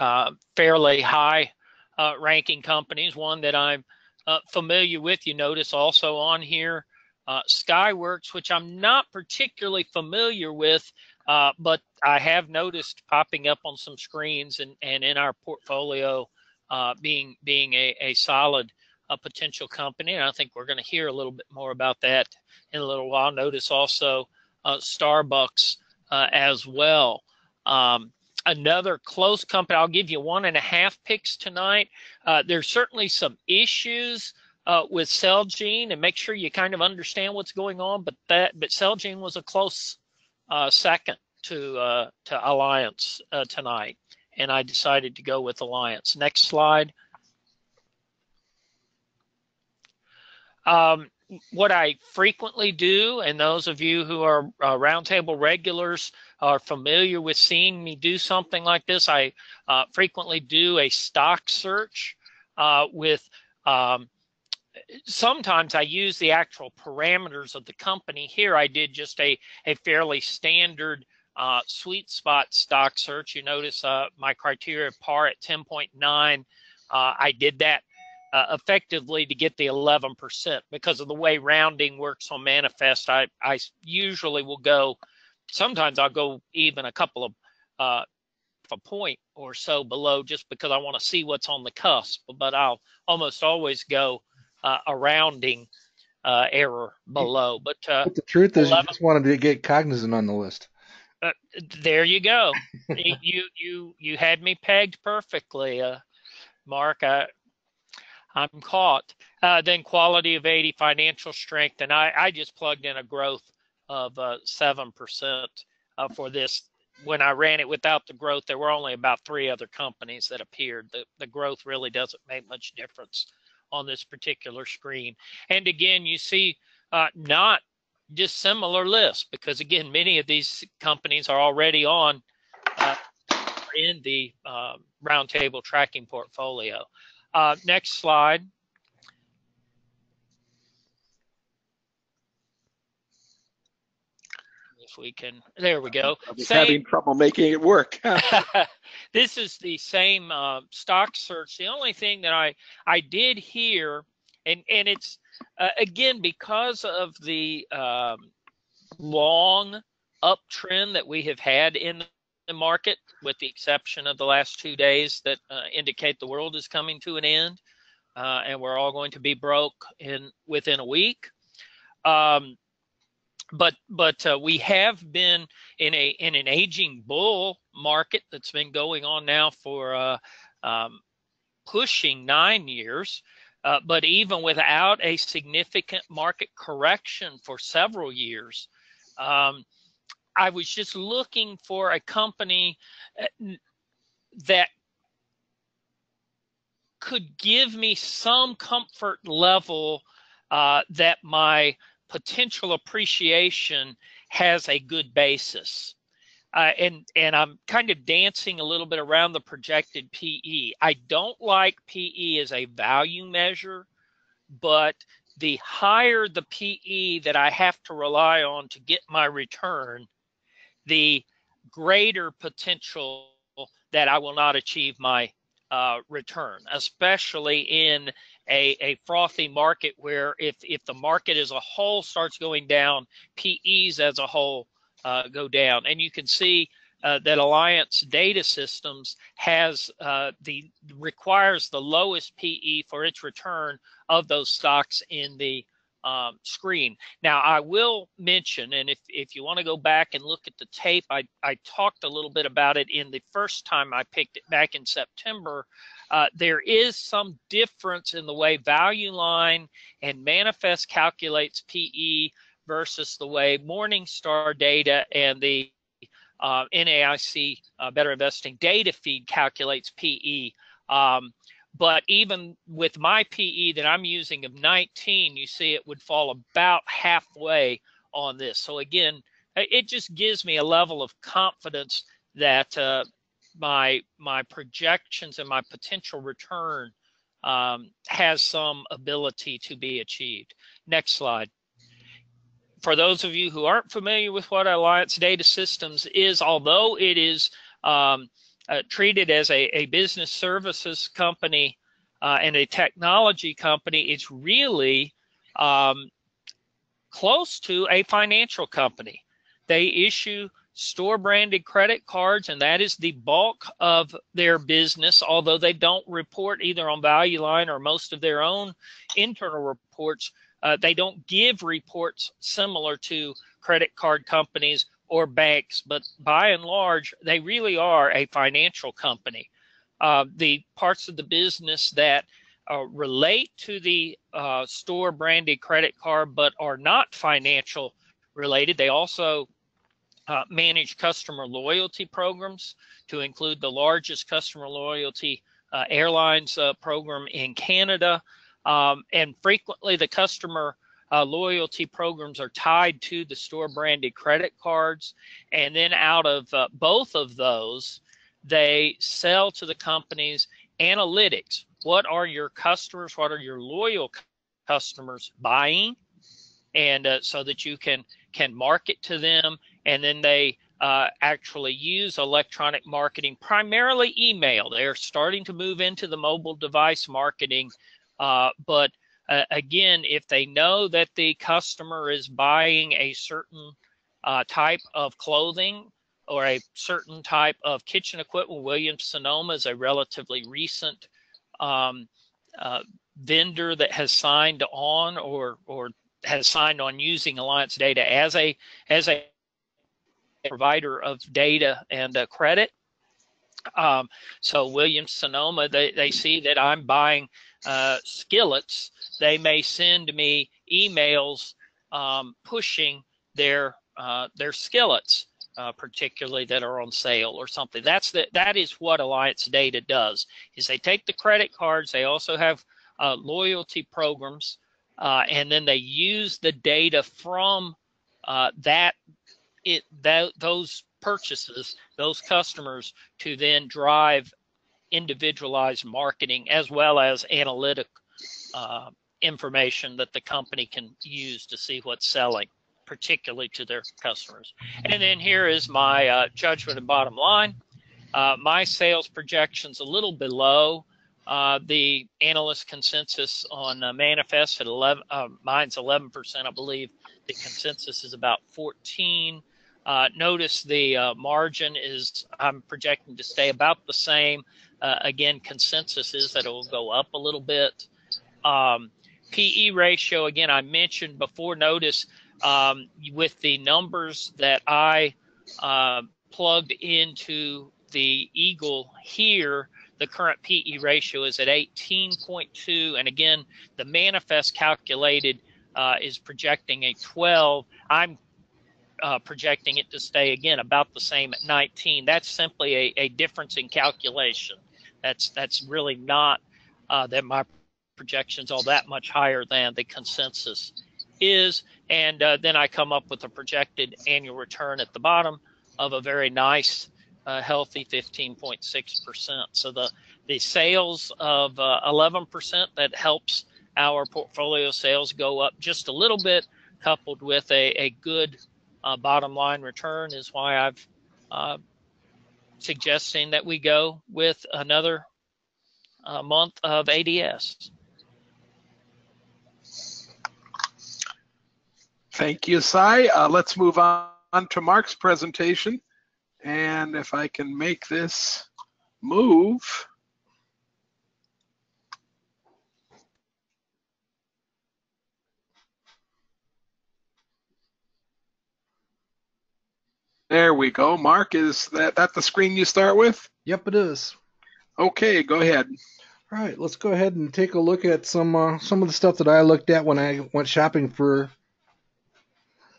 uh, fairly high uh, ranking companies, one that I'm uh, familiar with. You notice also on here uh, Skyworks, which I'm not particularly familiar with, Uh, but I have noticed popping up on some screens and, and in our portfolio uh, being being a, a solid uh, potential company. And I think we're going to hear a little bit more about that in a little while. Notice also uh, Starbucks uh, as well. Um, another close company, I'll give you one and a half picks tonight. Uh, there's certainly some issues uh, with Celgene, and make sure you kind of understand what's going on. But that, but Celgene was a close Uh, second to uh, to Alliance uh, tonight, and I decided to go with Alliance. Next slide. Um, what I frequently do, and those of you who are uh, roundtable regulars are familiar with seeing me do something like this, I uh, frequently do a stock search uh, with um, sometimes I use the actual parameters of the company. Here I did just a, a fairly standard uh, sweet spot stock search. You notice uh, my criteria par at ten point nine. Uh, I did that uh, effectively to get the eleven percent. Because of the way rounding works on Manifest, I, I usually will go, sometimes I'll go even a couple of uh, a point or so below just because I want to see what's on the cusp. But I'll almost always go Uh, a rounding uh, error below, but, uh, but the truth is, eleven, you just wanted to get Cognizant on the list. Uh, there you go. you you you had me pegged perfectly, uh, Mark. I I'm caught. Uh, then quality of eighty, financial strength, and I I just plugged in a growth of uh, seven percent uh, for this. When I ran it without the growth, there were only about three other companies that appeared. The the growth really doesn't make much difference on this particular screen. And again, you see uh, not dissimilar lists because again, many of these companies are already on uh, in the uh, roundtable tracking portfolio. Uh, next slide. If we can, there we go. I'm same, having trouble making it work. This is the same uh, stock search. The only thing that I I did here, and and it's uh, again because of the um, long uptrend that we have had in the market, with the exception of the last two days that uh, indicate the world is coming to an end, uh, and we're all going to be broke in within a week. Um, But but uh, we have been in a in an aging bull market that's been going on now for uh, um, pushing nine years. Uh, but even without a significant market correction for several years, um, I was just looking for a company that could give me some comfort level uh, that my potential appreciation has a good basis. Uh, and, and I'm kind of dancing a little bit around the projected P E. I don't like P E as a value measure, but the higher the P E that I have to rely on to get my return, the greater potential that I will not achieve my uh, return, especially in a, a frothy market where if, if the market as a whole starts going down, P Es as a whole Uh, go down. And you can see uh, that Alliance Data Systems has uh, the requires the lowest P E for its return of those stocks in the um, screen. Now, I will mention, and if, if you want to go back and look at the tape, I, I talked a little bit about it in the first time I picked it back in September. Uh, there is some difference in the way Value Line and Manifest calculates P E versus the way Morningstar data and the uh, N A I C uh, Better Investing data feed calculates P E. Um, but even with my P E that I'm using of nineteen, you see it would fall about halfway on this. So again, it just gives me a level of confidence that uh, my, my projections and my potential return um, has some ability to be achieved. Next slide. For those of you who aren't familiar with what Alliance Data Systems is, although it is um, uh, treated as a, a business services company uh, and a technology company, it's really um, close to a financial company. They issue store-branded credit cards, and that is the bulk of their business, although they don't report either on Value Line or most of their own internal reports. Uh, they don't give reports similar to credit card companies or banks, but by and large, they really are a financial company. Uh, the parts of the business that uh, relate to the uh, store branded credit card but are not financial related, they also uh, manage customer loyalty programs to include the largest customer loyalty uh, airlines uh, program in Canada. Um, and frequently the customer uh, loyalty programs are tied to the store branded credit cards. And then out of uh, both of those, they sell to the companies analytics. What are your customers? What are your loyal customers buying? And uh, so that you can, can market to them. And then they uh, actually use electronic marketing, primarily email. They're starting to move into the mobile device marketing. Uh, but uh, again, if they know that the customer is buying a certain uh, type of clothing or a certain type of kitchen equipment, Williams-Sonoma is a relatively recent um, uh, vendor that has signed on or or has signed on using Alliance Data as a as a provider of data and uh, credit. Um, so Williams-Sonoma, they, they see that I'm buying uh, skillets. They may send me emails um, pushing their uh, their skillets, uh, particularly that are on sale or something. That's the, that is what Alliance Data does, is they take the credit cards. They also have uh, loyalty programs, uh, and then they use the data from uh, that it that, those purchases, those customers, to then drive individualized marketing as well as analytic uh, information that the company can use to see what's selling, particularly to their customers. And then here is my uh, judgment and bottom line. Uh, my sales projections a little below uh, the analyst consensus on uh, Manifest at eleven. Uh, mine's eleven percent, I believe. The consensus is about fourteen. Uh, notice the uh, margin is, I'm projecting to stay about the same. Uh, again, consensus is that it will go up a little bit. Um, P E ratio, again, I mentioned before, notice um, with the numbers that I uh, plugged into the Eagle here, the current P E ratio is at eighteen point two. And again, the Manifest calculated uh, is projecting a twelve. I'm uh, projecting it to stay again about the same at nineteen. That's simply a, a difference in calculation. That's that's really not uh, that my projections all that much higher than the consensus is. And uh, then I come up with a projected annual return at the bottom of a very nice, uh, healthy fifteen point six percent. So the, the sales of uh, eleven percent, that helps our portfolio sales go up just a little bit, coupled with a, a good uh, bottom line return, is why I've uh, suggesting that we go with another uh, month of A D S. Thank you, Cy. Uh, let's move on to Mark's presentation. And if I can make this move. There we go. Mark, is that, that the screen you start with? Yep, it is. Okay, go ahead. All right, let's go ahead and take a look at some uh, some of the stuff that I looked at when I went shopping for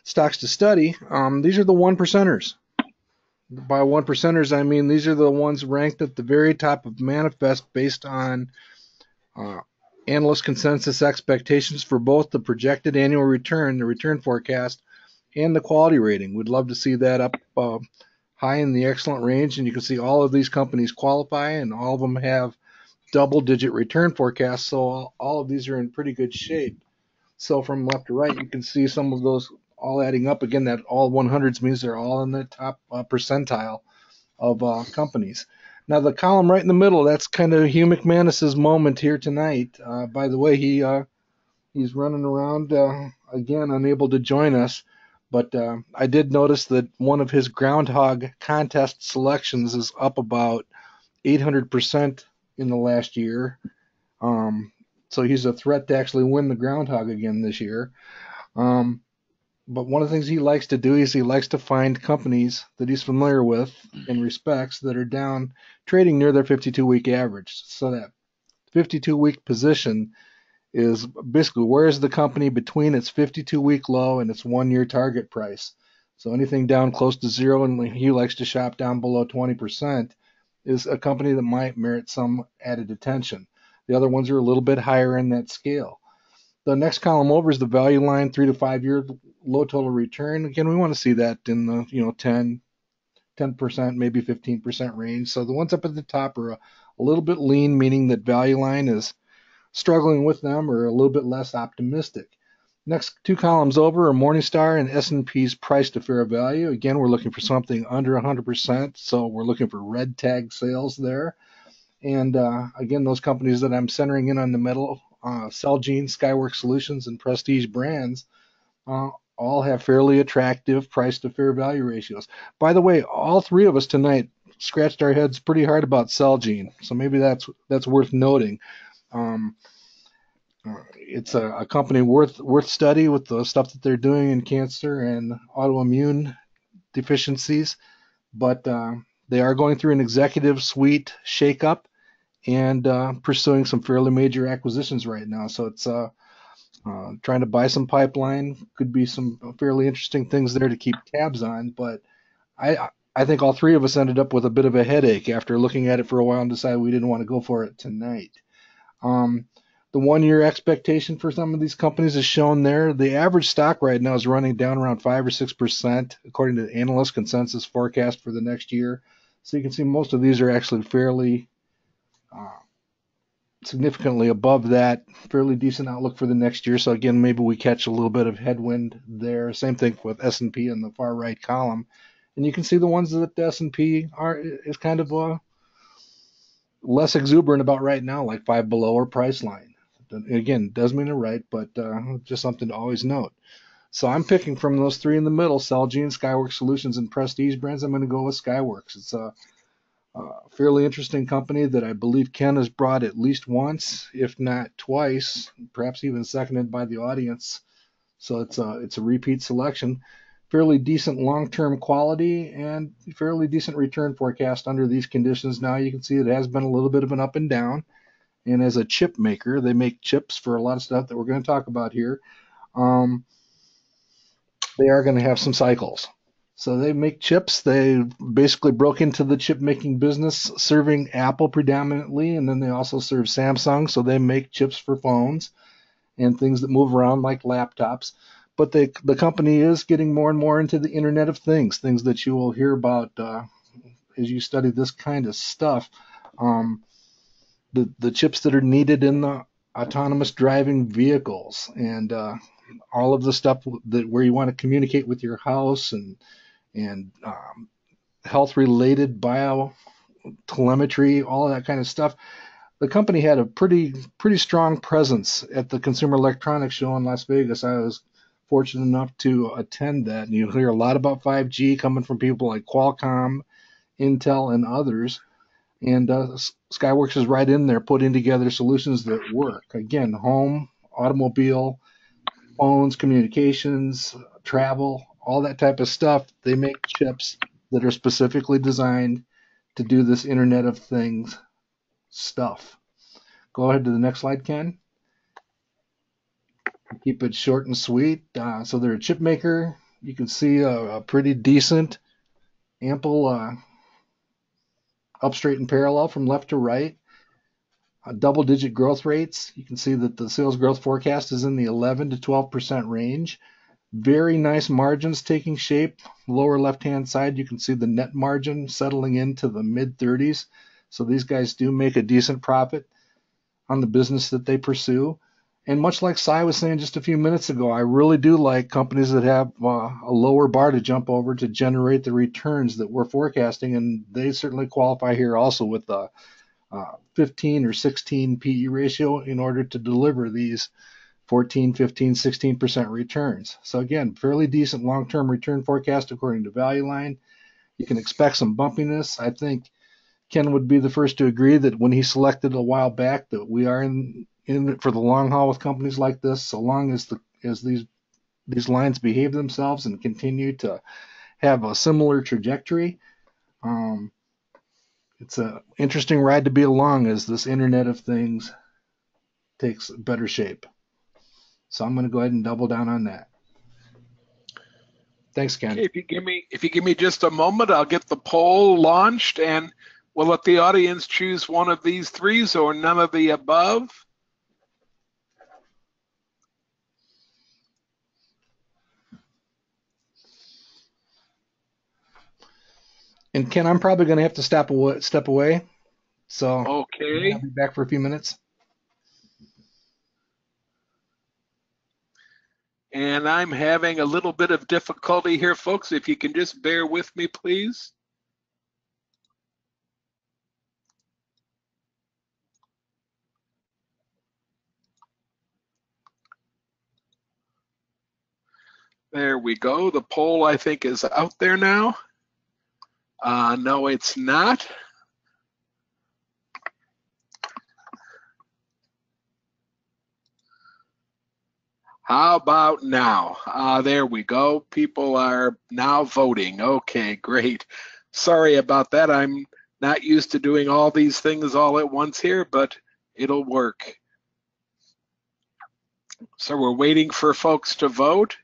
stocks to study. Um, these are the one percenters. By one percenters, I mean these are the ones ranked at the very top of Manifest based on uh, analyst consensus expectations for both the projected annual return, the return forecast, and the quality rating. We'd love to see that up uh, high in the excellent range, and you can see all of these companies qualify, and all of them have double-digit return forecasts, so all of these are in pretty good shape. So from left to right, you can see some of those all adding up. Again, that all one hundreds means they're all in the top uh, percentile of uh, companies. Now, the column right in the middle, that's kind of Hugh McManus's moment here tonight. Uh, by the way, he uh, he's running around, uh, again, unable to join us. But uh, I did notice that one of his Groundhog contest selections is up about eight hundred percent in the last year. Um, so he's a threat to actually win the Groundhog again this year. Um, but one of the things he likes to do is he likes to find companies that he's familiar with and respects that are down trading near their fifty-two week average. So that fifty-two week position is basically where is the company between its fifty-two week low and its one year target price. So anything down close to zero, and he likes to shop down below twenty percent, is a company that might merit some added attention. The other ones are a little bit higher in that scale. The next column over is the value line, three to five year low total return. Again, we want to see that in the you know ten, ten percent, maybe fifteen percent range. So the ones up at the top are a, a little bit lean, meaning that value line is struggling with them or a little bit less optimistic. Next two columns over are Morningstar and S and P's price to fair value. Again, we're looking for something under one hundred percent, so we're looking for red tag sales there. And uh, again, those companies that I'm centering in on the middle, uh, Celgene, Skyworks Solutions, and Prestige Brands, uh, all have fairly attractive price to fair value ratios. By the way, all three of us tonight scratched our heads pretty hard about Celgene, so maybe that's that's worth noting. Um, it's a, a company worth worth study with the stuff that they're doing in cancer and autoimmune deficiencies, but uh, they are going through an executive suite shakeup and uh, pursuing some fairly major acquisitions right now. So it's uh, uh, trying to buy some pipeline. Could be some fairly interesting things there to keep tabs on. But I I think all three of us ended up with a bit of a headache after looking at it for a while and decided we didn't want to go for it tonight. Um, the one-year expectation for some of these companies is shown there. The average stock right now is running down around five or six percent, according to the analyst consensus forecast for the next year. So you can see most of these are actually fairly uh, significantly above that, fairly decent outlook for the next year. So again, maybe we catch a little bit of headwind there. Same thing with S and P in the far right column. And you can see the ones that the S and P are is kind of a less exuberant about right now, like Five Below or Priceline. Again, doesn't mean they're right, but uh, just something to always note. So I'm picking from those three in the middle, Celgene, Skyworks Solutions, and Prestige Brands. I'm going to go with Skyworks. It's a, a fairly interesting company that I believe Ken has brought at least once, if not twice, perhaps even seconded by the audience. So it's a, it's a repeat selection. Fairly decent long-term quality and fairly decent return forecast under these conditions. Now you can see it has been a little bit of an up and down. And as a chip maker, they make chips for a lot of stuff that we're going to talk about here. Um, they are going to have some cycles. So they make chips. They basically broke into the chip-making business, serving Apple predominantly, and then they also serve Samsung. So they make chips for phones and things that move around like laptops. But they, the company is getting more and more into the Internet of Things, things that you will hear about uh, as you study this kind of stuff. Um, the, the chips that are needed in the autonomous driving vehicles and uh, all of the stuff that where you want to communicate with your house and and um, health-related bio telemetry, all of that kind of stuff. The company had a pretty pretty strong presence at the Consumer Electronics Show in Las Vegas. I was fortunate enough to attend that, and you hear a lot about five G coming from people like Qualcomm, Intel, and others. And uh, Skyworks is right in there putting together solutions that work. Again, home, automobile, phones, communications, travel, all that type of stuff. They make chips that are specifically designed to do this Internet of Things stuff. Go ahead to the next slide, Ken. Keep it short and sweet. Uh, so they're a chip maker. You can see a, a pretty decent, ample uh, up straight and parallel from left to right. Uh, double-digit growth rates. You can see that the sales growth forecast is in the eleven to twelve percent range. Very nice margins taking shape. Lower left-hand side, you can see the net margin settling into the mid thirties. So these guys do make a decent profit on the business that they pursue. And much like Cy was saying just a few minutes ago, I really do like companies that have uh, a lower bar to jump over to generate the returns that we're forecasting, and they certainly qualify here also with a uh, fifteen or sixteen P E ratio in order to deliver these fourteen, fifteen, sixteen percent returns. So again, fairly decent long-term return forecast according to Value Line. You can expect some bumpiness. I think Ken would be the first to agree that when he selected a while back that we are in in for the long haul with companies like this, so long as the as these these lines behave themselves and continue to have a similar trajectory. Um, it's an interesting ride to be along as this Internet of Things takes better shape. So I'm going to go ahead and double down on that. Thanks, Ken. Okay, if you give me if you give me just a moment, I'll get the poll launched and we'll let the audience choose one of these threes or none of the above. And Ken, I'm probably going to have to step away, step away. So okay. I'll be back for a few minutes. And I'm having a little bit of difficulty here, folks. If you can just bear with me, please. There we go. The poll, I think, is out there now. Uh, no, it's not. How about now? Uh, there we go. People are now voting. Okay, great. Sorry about that. I'm not used to doing all these things all at once here, but it'll work. So we're waiting for folks to vote.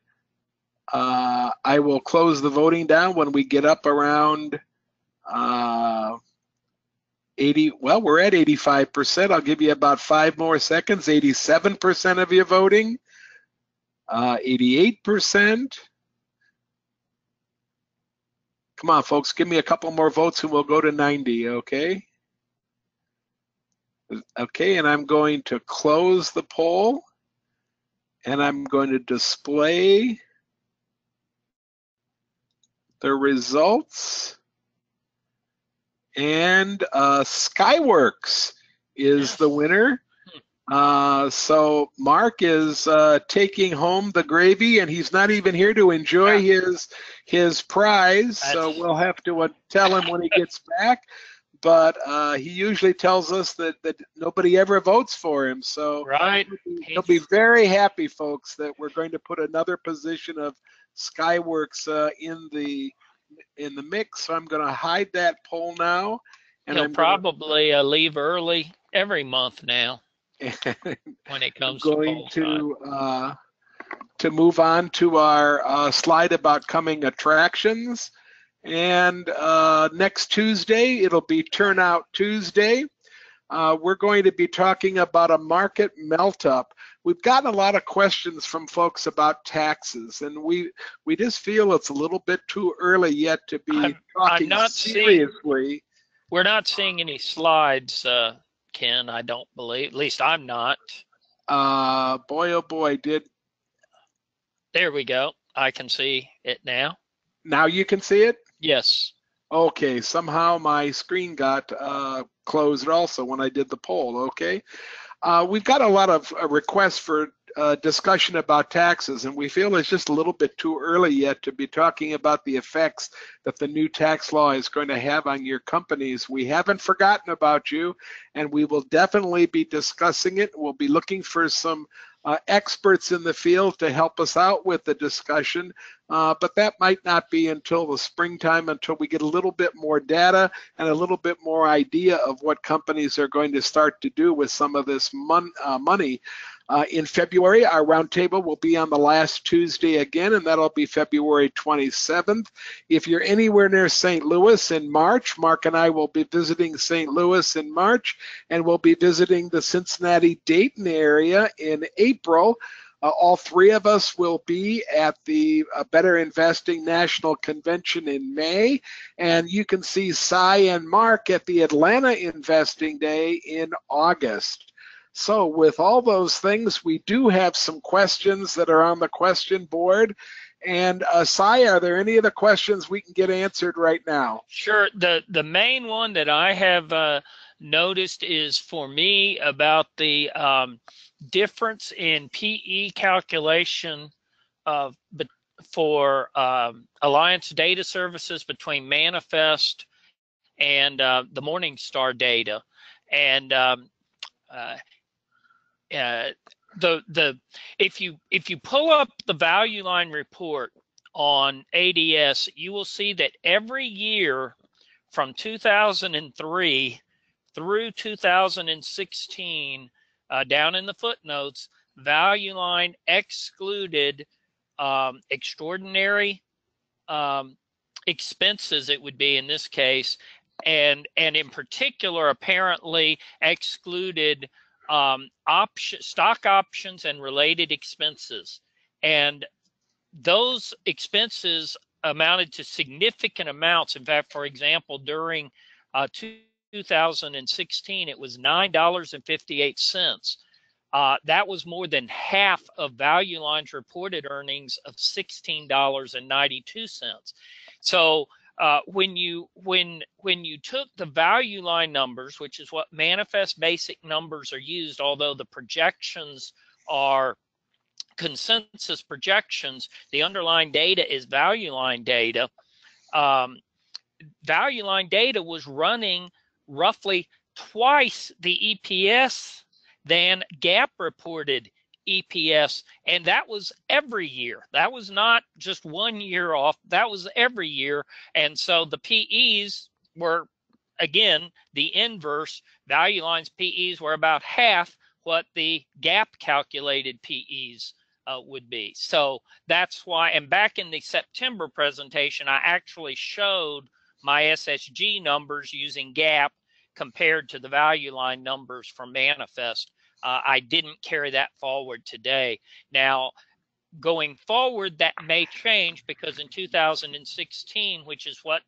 Uh, I will close the voting down when we get up around uh, eighty. Well, we're at eighty-five percent. I'll give you about five more seconds. eighty-seven percent of you voting, uh, eighty-eight percent. Come on, folks, give me a couple more votes and we'll go to ninety, okay? Okay, and I'm going to close the poll and I'm going to display the results, and uh, Skyworks is the winner. Uh, so Mark is uh, taking home the gravy, and he's not even here to enjoy his his prize. So we'll have to uh, tell him when he gets back. But uh, he usually tells us that, that nobody ever votes for him. So right. he'll, be, he'll be very happy, folks, that we're going to put another position of Skyworks uh, in the in the mix. So I'm going to hide that poll now, and he'll I'm probably gonna, uh, leave early every month now when it comes. I'm going to, to uh, to move on to our uh, slide about coming attractions. And uh, next Tuesday, it'll be Turnout Tuesday. Uh, we're going to be talking about a market melt-up. We've gotten a lot of questions from folks about taxes, and we we just feel it's a little bit too early yet to be I'm, talking I'm not seriously. Seeing, we're not seeing any slides, uh, Ken, I don't believe. At least I'm not. Uh, boy, oh boy, did. There we go. I can see it now. Now you can see it? Yes. Okay, somehow my screen got uh, closed also when I did the poll, okay? Uh, we've got a lot of uh, requests for uh, discussion about taxes, and we feel it's just a little bit too early yet to be talking about the effects that the new tax law is going to have on your companies. We haven't forgotten about you, and we will definitely be discussing it. We'll be looking for some Uh, experts in the field to help us out with the discussion, uh, but that might not be until the springtime, until we get a little bit more data and a little bit more idea of what companies are going to start to do with some of this mon uh, money. Uh, in February, our roundtable will be on the last Tuesday again, and that'll be February twenty-seventh. If you're anywhere near Saint Louis in March, Mark and I will be visiting Saint Louis in March, and we'll be visiting the Cincinnati-Dayton area in April. Uh, all three of us will be at the uh, Better Investing National Convention in May, and you can see Cy and Mark at the Atlanta Investing Day in August. So with all those things, we do have some questions that are on the question board. And uh, Sai, are there any of the questions we can get answered right now? Sure. The, the main one that I have uh, noticed is for me about the um, difference in P E calculation uh, for um, Alliance Data Services between Manifest and uh, the Morningstar data. And um, uh, Uh, the the if you if you pull up the Value Line report on A D S, you will see that every year from two thousand three through two thousand sixteen, uh, down in the footnotes, Value Line excluded um, extraordinary um, expenses. It would be in this case, and and in particular, apparently excluded um option stock options and related expenses, and those expenses amounted to significant amounts. In fact, for example, during uh two thousand sixteen it was nine dollars and fifty-eight cents. Uh that was more than half of Value Line's reported earnings of sixteen dollars and ninety-two cents. So Uh, when you when when you took the Value Line numbers, which is what Manifest basic numbers are used, although the projections are consensus projections, the underlying data is Value Line data. Um, Value Line data was running roughly twice the E P S than GAAP reported E P S, and that was every year. That was not just one year off, that was every year. And so the P Es were, again, the inverse. Value Line's P Es were about half what the GAAP calculated P Es uh, would be. So that's why, and back in the September presentation, I actually showed my S S G numbers using GAAP compared to the Value Line numbers from Manifest. Uh, I didn't carry that forward today. Now, going forward, that may change, because in two thousand sixteen, which is what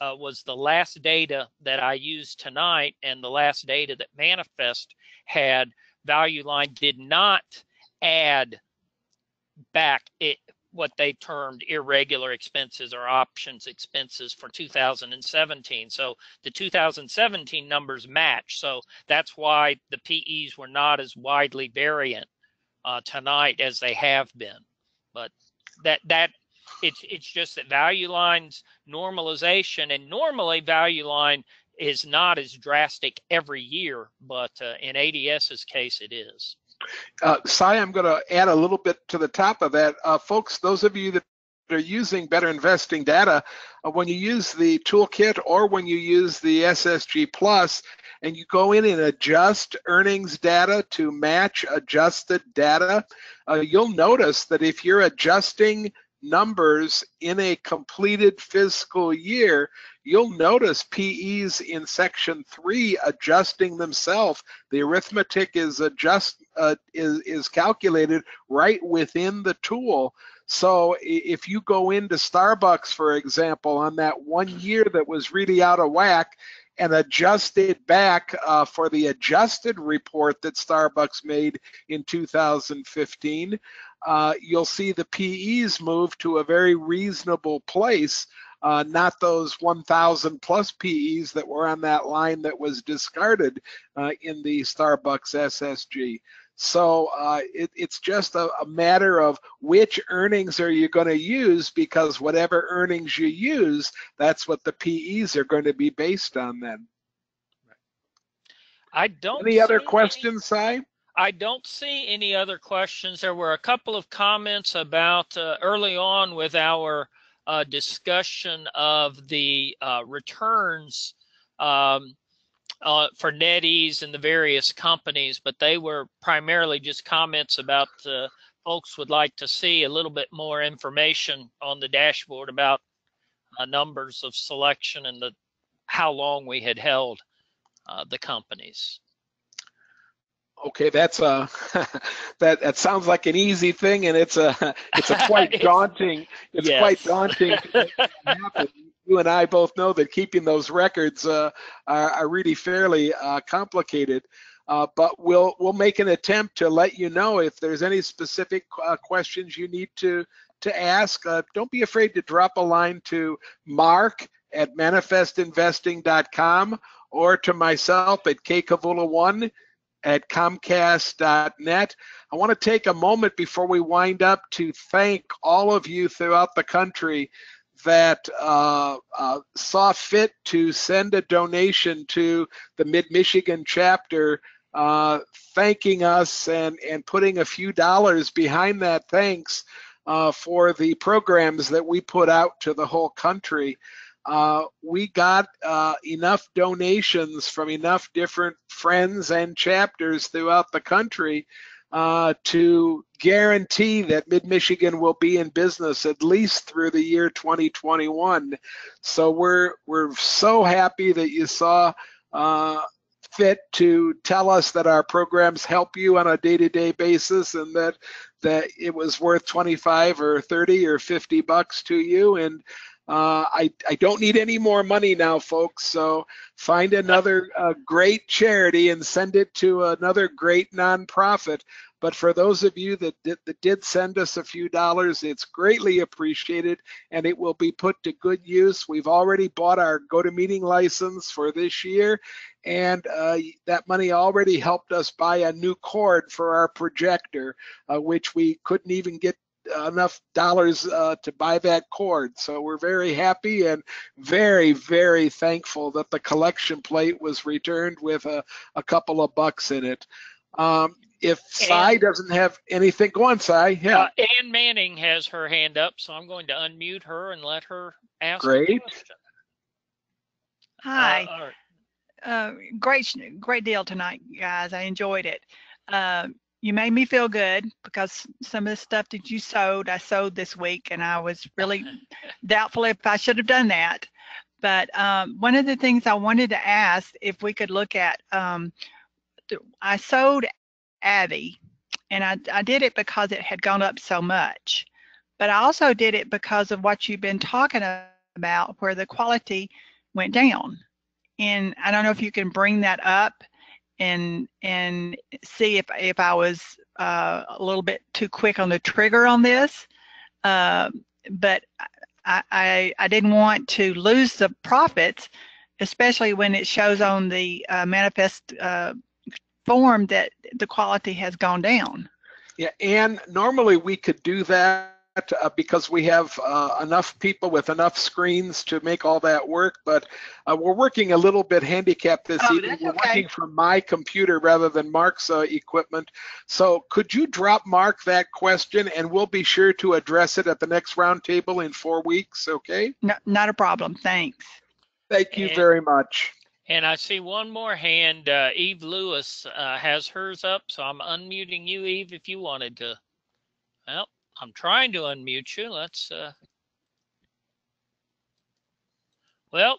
uh, was the last data that I used tonight and the last data that Manifest had, Value Line did not add back it, what they termed irregular expenses or options expenses for two thousand seventeen. So the two thousand seventeen numbers match. So that's why the P Es were not as widely variant uh, tonight as they have been. But that that it's it's just that Value Line's normalization, and normally Value Line is not as drastic every year, but uh, in ADS's case it is. Uh, Sai, I'm going to add a little bit to the top of that. Uh, folks, those of you that are using Better Investing data, uh, when you use the toolkit or when you use the S S G Plus, and you go in and adjust earnings data to match adjusted data, uh, you'll notice that if you're adjusting numbers in a completed fiscal year, you'll notice P Es in section three adjusting themselves. The arithmetic is adjust uh, is, is calculated right within the tool. So if you go into Starbucks, for example, on that one year that was really out of whack and adjust it back uh, for the adjusted report that Starbucks made in two thousand fifteen, Uh, you'll see the P Es move to a very reasonable place, uh, not those one thousand plus P Es that were on that line that was discarded uh, in the Starbucks S S G. So uh, it, it's just a, a matter of which earnings are you going to use, because whatever earnings you use, that's what the P Es are going to be based on then. I don't. Any other questions, Si? I don't see any other questions. There were a couple of comments about uh, early on with our uh, discussion of the uh, returns um, uh, for NetEase and the various companies, but they were primarily just comments about uh, folks would like to see a little bit more information on the dashboard about uh, numbers of selection and the how long we had held uh, the companies. Okay, that's a that that sounds like an easy thing, and it's a it's a quite daunting it's yes. quite daunting to make happen. You and I both know that keeping those records uh, are, are really fairly uh, complicated. Uh, but we'll we'll make an attempt to let you know if there's any specific uh, questions you need to to ask. Uh, don't be afraid to drop a line to Mark at manifest investing dot com or to myself at k cavula one at comcast dot net. I want to take a moment before we wind up to thank all of you throughout the country that uh, uh, saw fit to send a donation to the Mid-Michigan chapter, uh, thanking us and, and putting a few dollars behind that thanks uh, for the programs that we put out to the whole country. Uh, we got uh, enough donations from enough different friends and chapters throughout the country uh, to guarantee that Mid-Michigan will be in business at least through the year twenty twenty-one. So we're we're so happy that you saw uh, fit to tell us that our programs help you on a day-to-day basis, and that that it was worth twenty-five or thirty or fifty bucks to you. And Uh, I, I don't need any more money now, folks, so find another uh, great charity and send it to another great nonprofit. But for those of you that did, that did send us a few dollars, it's greatly appreciated, and it will be put to good use. We've already bought our GoToMeeting license for this year, and uh, that money already helped us buy a new cord for our projector, uh, which we couldn't even get enough dollars uh, to buy that cord. So we're very happy and very, very thankful that the collection plate was returned with a, a couple of bucks in it. Um, if Si doesn't have anything, go on, Si. Yeah. Uh, Ann Manning has her hand up, so I'm going to unmute her and let her ask Great. a question. Hi. Uh, right. uh, great, great deal tonight, guys. I enjoyed it. Uh, You made me feel good, because some of the stuff that you sowed, I sowed this week, and I was really doubtful if I should have done that. But um, one of the things I wanted to ask, if we could look at, um, I sowed Abby, and I, I did it because it had gone up so much. But I also did it because of what you've been talking about, where the quality went down. And I don't know if you can bring that up and and see if, if I was uh, a little bit too quick on the trigger on this, uh, but I, I, I didn't want to lose the profits, especially when it shows on the uh, manifest uh, form that the quality has gone down. Yeah, and normally we could do that Uh, because we have uh, enough people with enough screens to make all that work, but uh, we're working a little bit handicapped this oh, evening. We're okay. working from my computer rather than Mark's uh, equipment. So could you drop Mark that question, and we'll be sure to address it at the next roundtable in four weeks, okay? No, not a problem. Thanks. Thank you and, very much. And I see one more hand. Uh, Eve Lewis uh, has hers up, so I'm unmuting you, Eve, if you wanted to. Well, I'm trying to unmute you. Let's. Uh... Well,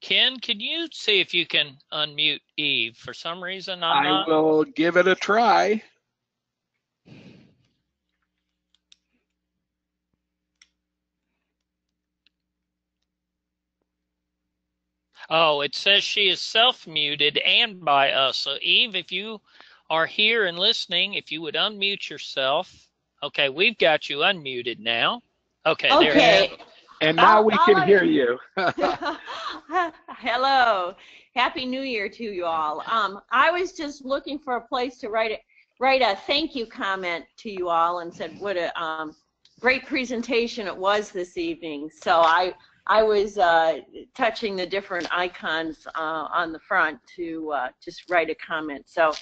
Ken, can you see if you can unmute Eve? For some reason, I'm not. I will give it a try. Oh, it says she is self-muted and by us. So, Eve, if you are here and listening, if you would unmute yourself. Okay, we've got you unmuted now. Okay, okay. There you go. And now uh, we can I, hear you. Hello. Happy New Year to you all. Um, I was just looking for a place to write a, write a thank you comment to you all and said what a um, great presentation it was this evening. So I... I was uh, touching the different icons uh, on the front to uh, just write a comment. So,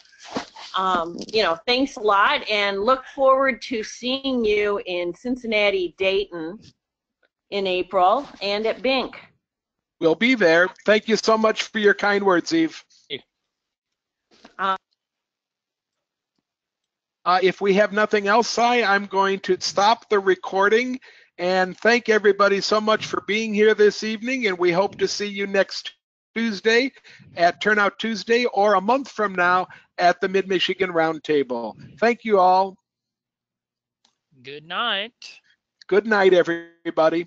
um, you know, thanks a lot, and look forward to seeing you in Cincinnati, Dayton in April, and at Bink. We'll be there. Thank you so much for your kind words, Eve. Uh, uh, if we have nothing else, Si, I'm going to stop the recording. And thank everybody so much for being here this evening, and we hope to see you next Tuesday at Turnout Tuesday, or a month from now at the Mid-Michigan Roundtable. Thank you all. Good night. Good night, everybody.